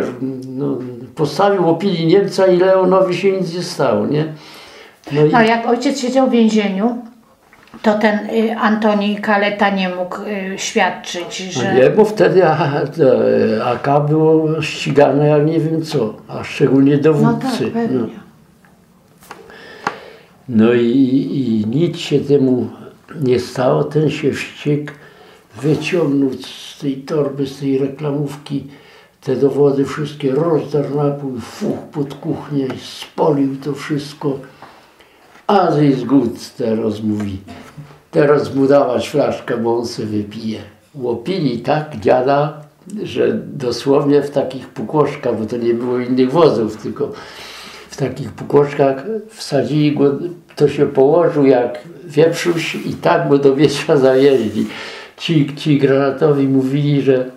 no, postawił, opili Niemca i Leonowi się nic nie stało, nie? No, i... no jak ojciec siedział w więzieniu, to ten Antoni Kaleta nie mógł świadczyć, że... Nie, bo wtedy A K było ścigane jak nie wiem co, a szczególnie dowódcy. No tak, pewnie. No. No i, i nic się temu nie stało, ten się wściekł, wyciągnął z tej torby, z tej reklamówki te dowody wszystkie, rozdarł na pół, fuch pod kuchnię, spolił to wszystko. A jest good, teraz mówi, teraz mu dawać flaszkę, bo on sobie wypije. Łopili tak dziada, że dosłownie w takich pukłoszkach, bo to nie było innych wozów, tylko w takich pukłoszkach wsadzili go, to się położył jak wieprzuś i tak go do wietrza zajeździ. Ci, ci granatowi mówili, że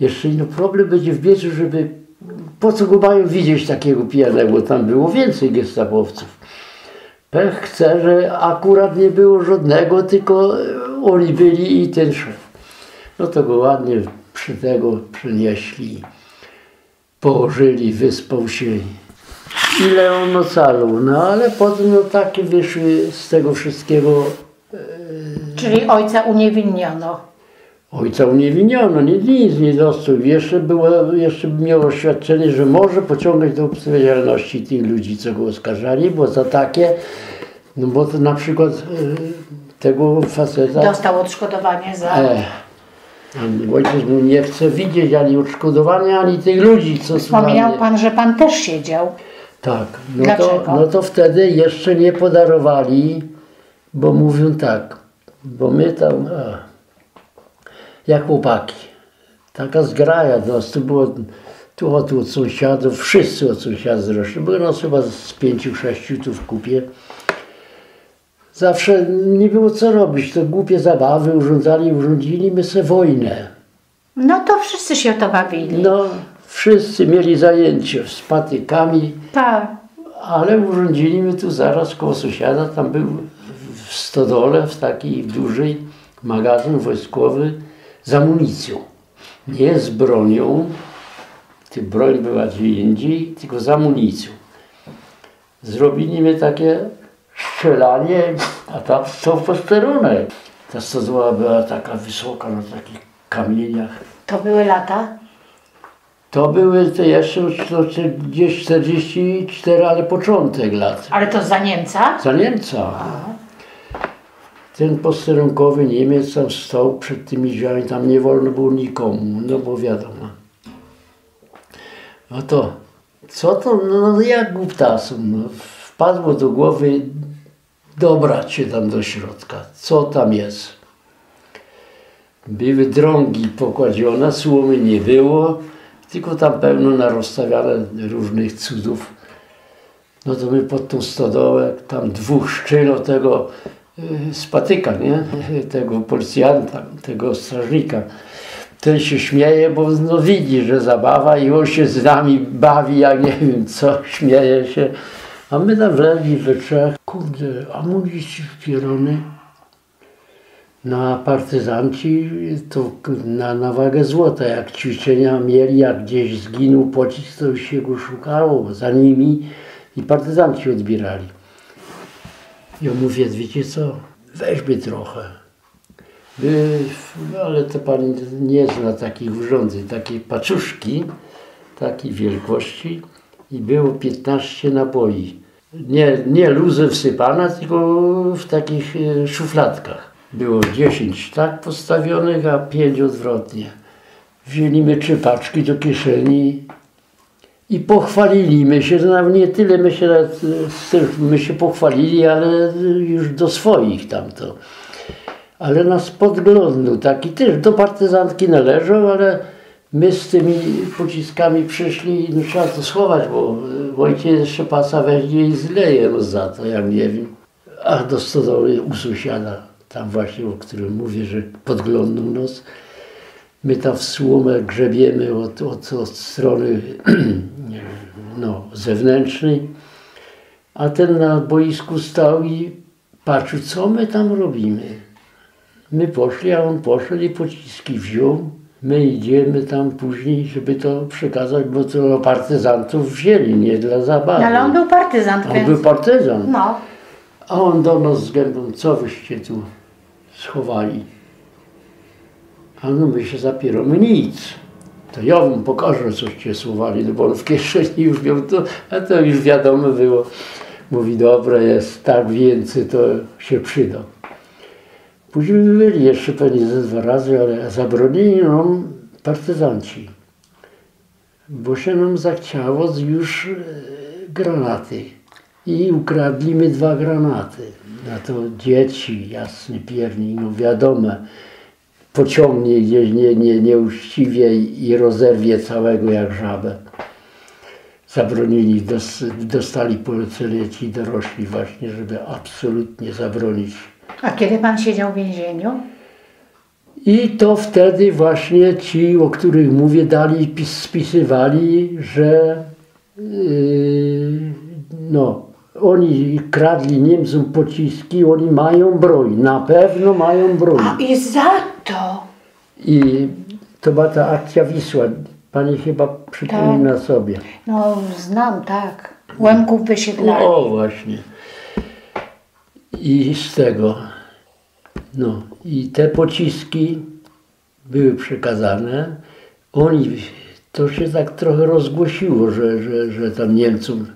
jeszcze inny problem będzie w Bieczu, żeby po co go mają widzieć takiego pijanego, tam było więcej gestapowców. Pech chce, że akurat nie było żadnego, tylko oni byli i ten szef. No to go ładnie przy tego przynieśli, położyli, wyspał się. Ile on ocalał, no ale potem no, takie wyszły z tego wszystkiego. Czyli ojca uniewinniono. Ojca uniewinniono, nic, nic nie dostał. Jeszcze było, jeszcze miał oświadczenie, że może pociągać do odpowiedzialności tych ludzi, co go oskarżali, bo za takie, no bo to na przykład tego faceta... Dostał odszkodowanie za... E, ojciec mu nie chce widzieć ani odszkodowania, ani tych ludzi, co... Wspomniał pan, że pan też siedział. Tak. No dlaczego? To, no to wtedy jeszcze nie podarowali, bo mówią tak, bo my tam... A, jak chłopaki. Taka zgraja do nas, tu było tu od, od sąsiadów, wszyscy od sąsiadów zresztą, było nas chyba z pięciu, sześciu tu w kupie. Zawsze nie było co robić, to głupie zabawy urządzali, urządzili my se wojnę. No to wszyscy się to bawili. No, wszyscy mieli zajęcie z patykami, tak. Ale urządzili my tu zaraz koło sąsiada, tam był w stodole, w takiej dużej magazyn wojskowy, z amunicją, nie z bronią, ty broń była gdzie indziej, tylko z amunicją. Zrobiliśmy takie strzelanie, a tam co posterunek. Ta stodoła była taka wysoka na takich kamieniach. To były lata? To były to jeszcze gdzieś czterdzieści cztery, ale początek lat. Ale to za Niemca? Za Niemca. Aha. Ten posterunkowy Niemiec tam stał przed tymi drzwiami, tam nie wolno było nikomu, no bo wiadomo. No to, co to, no jak głuptasum, no, wpadło do głowy dobrać się tam do środka, co tam jest. Były drągi pokładzione, słomy nie było, tylko tam pełno narozstawiane różnych cudów. No to my pod tą stodołę, tam dwóch szczylo tego, z patyka, nie? Tego policjanta, tego strażnika. Ten się śmieje, bo no, widzi, że zabawa i on się z nami bawi, ja nie wiem co, śmieje się. A my tam wleli we trzech, kurde, amunicji wpierony. No a partyzanci to na, na wagę złota, jak ćwiczenia mieli, jak gdzieś zginął pocisk, to się go szukało za nimi i partyzanci odbierali. Ja mówię, wiecie co, weźmy trochę. By, ale to pan nie zna takich urządzeń, takiej paczuszki, takiej wielkości i było piętnaście naboi. Nie, nie luzem wsypana, tylko w takich szufladkach. Było dziesięć tak postawionych, a pięć odwrotnie. Wzięliśmy trzy paczki do kieszeni. I pochwaliliśmy się, no nie tyle my się, my się pochwalili, ale już do swoich tamto. Ale nas podglądnął taki też, do partyzantki należał, ale my z tymi pociskami przyszli i no, trzeba to schować, bo ojciec jeszcze pasa weźmie i zleje no, za to, ja nie wiem. A do stodoły u sąsiada, tam właśnie, o którym mówię, że podglądnął nas. My tam w słomę grzebiemy od, od, od strony no, zewnętrznej, a ten na boisku stał i patrzył, co my tam robimy. My poszli, a on poszedł i pociski wziął. My idziemy tam później, żeby to przekazać, bo to partyzantów wzięli, nie dla zabawy. No, ale on był partyzant. On więc... był partyzant. No. A on do nas z gębą, co wyście tu schowali? A no my się zapieramy, nic. To ja wam pokażę, coście schowali, no bo on w kieszeni już miał to, a to już wiadomo było. Mówi, dobre jest, tak więcej to się przyda. Później byli jeszcze pewnie ze dwa razy, ale zabronili nam partyzanci, bo się nam zachciało już granaty. I ukradli my dwa granaty. Na to dzieci, jasny pierni, no wiadomo, pociągnie gdzieś nie, nie, nieuczciwie i rozerwie całego jak żabę. Zabronili, dostali polecenie dorośli właśnie, żeby absolutnie zabronić. A kiedy pan siedział w więzieniu? I to wtedy właśnie ci, o których mówię, dali, spisywali, że yy, no, oni kradli Niemcom pociski, oni mają broń, na pewno mają broń. A i za to? I to była ta akcja Wisła. Pani chyba przypomina tak sobie. No, znam, tak. Łemków wysiedlali. O, właśnie. I z tego. No, i te pociski były przekazane. Oni, to się tak trochę rozgłosiło, że, że, że tam Niemcom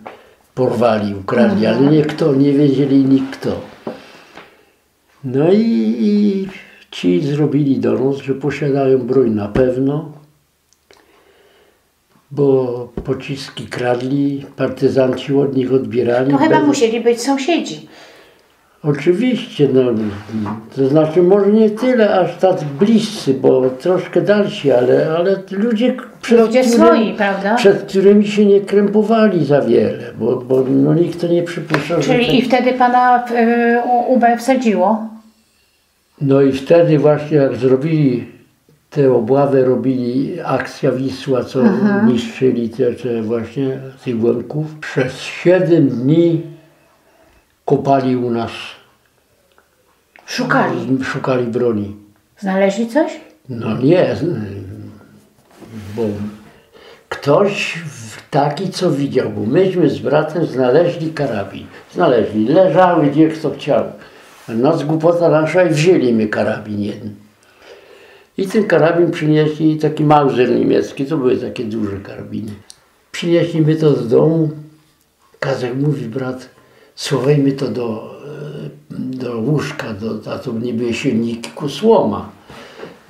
porwali, ukradli, mhm. ale nie kto, nie wiedzieli nikt kto. No i, i ci zrobili donos, że posiadają broń na pewno, bo pociski kradli, partyzanci od nich odbierali. No chyba bez... musieli być sąsiedzi. Oczywiście, no, to znaczy może nie tyle aż tak bliscy, bo troszkę dalsi, ale, ale ludzie, przed, ludzie którym, swoi, prawda? Przed którymi się nie krępowali za wiele, bo, bo no, nikt to nie przypuszczał. Czyli że ten... i wtedy pana y, U B wsadziło? No i wtedy właśnie jak zrobili te obławę, robili akcja Wisła, co Aha. niszczyli te, te właśnie tych łąków. Przez siedem dni kopali u nas. Szukali? Szukali broni. Znaleźli coś? No nie, bo ktoś taki co widział, bo myśmy z bratem znaleźli karabin. Znaleźli, leżały gdzie kto chciał. A nas głupota nasza i wzięli my karabin jeden. I ten karabin przynieśli, taki mauser niemiecki, to były takie duże karabiny. Przynieśli my to z domu. Kazek mówi, brat, schowajmy to do, do łóżka, do, a to niby silniku słoma.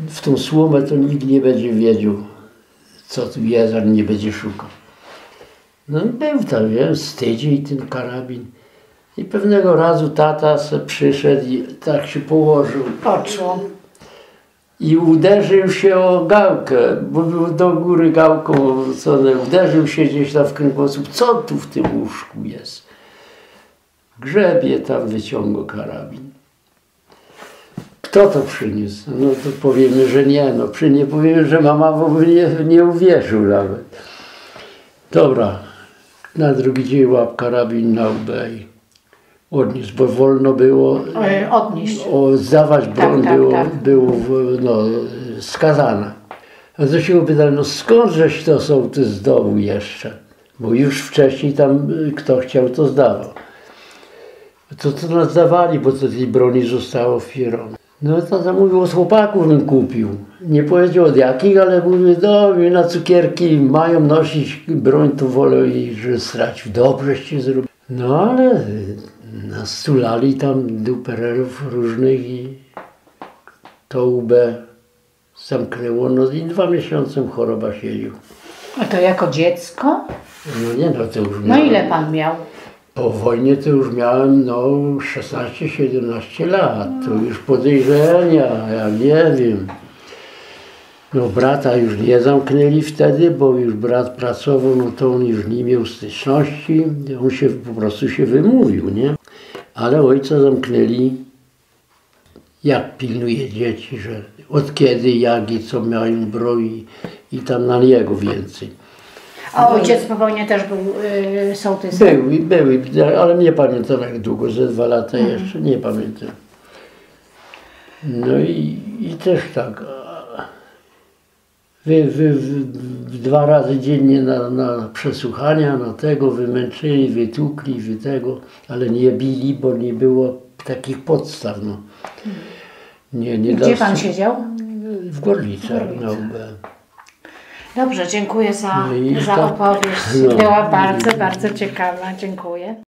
W tą słomę to nikt nie będzie wiedział, co tu jest, ale nie będzie szukał. No i był tam, wiem, z tydzień ten karabin. I pewnego razu tata se przyszedł i tak się położył. Patrzą. I uderzył się o gałkę, bo był do góry gałką, co, uderzył się gdzieś tam w kręgosłup. Co tu w tym łóżku jest? Grzebie tam, wyciągnął karabin. Kto to przyniósł? No to powiemy, że nie. No nie powiemy, że mama w ogóle nie, nie uwierzył nawet. Dobra, na drugi dzień łap karabin na łbej. Odnieść, bo wolno było odnieść. O, zdawać broń tak, tak, było, tak. było no, skazane. A to się pytali, no skądżeś to są ty z domu jeszcze? Bo już wcześniej tam kto chciał to zdawał. To to nas zdawali, bo to tej broni zostało w firmie. No to mówił, od chłopaków bym kupił. Nie powiedział od jakich, ale mówił, dobrze, na cukierki mają nosić broń, to wolę i że stracił. Dobrze się zrobił. No ale nas tulali tam duperelów różnych i to U B zamknęło, no i dwa miesiące choroba siedził. A to jako dziecko? No nie, no to już miałem. No ile pan miał? Po wojnie to już miałem no szesnaście siedemnaście lat, to już podejrzenia, ja nie wiem. No brata już nie zamknęli wtedy, bo już brat pracował, no to on już nie miał styczności, on się po prostu się wymówił, nie? Ale ojca zamknęli, jak pilnuje dzieci, że od kiedy, jak i co mają broń i tam na niego więcej. A ojciec po wojnie też był yy, sołtysem? Był, był, ale nie pamiętam jak długo, ze dwa lata mhm. jeszcze, nie pamiętam. No i, i też tak. w, w, w, dwa razy dziennie na, na przesłuchania, na tego wymęczyli, wytukli, wy tego, ale nie bili, bo nie było takich podstaw. No. Nie, nie Gdzie pan siedział? W Gorlicach. W Gorlicach. No, Dobrze, dziękuję za, za opowieść. No, Była bardzo, bardzo ciekawa. Dziękuję.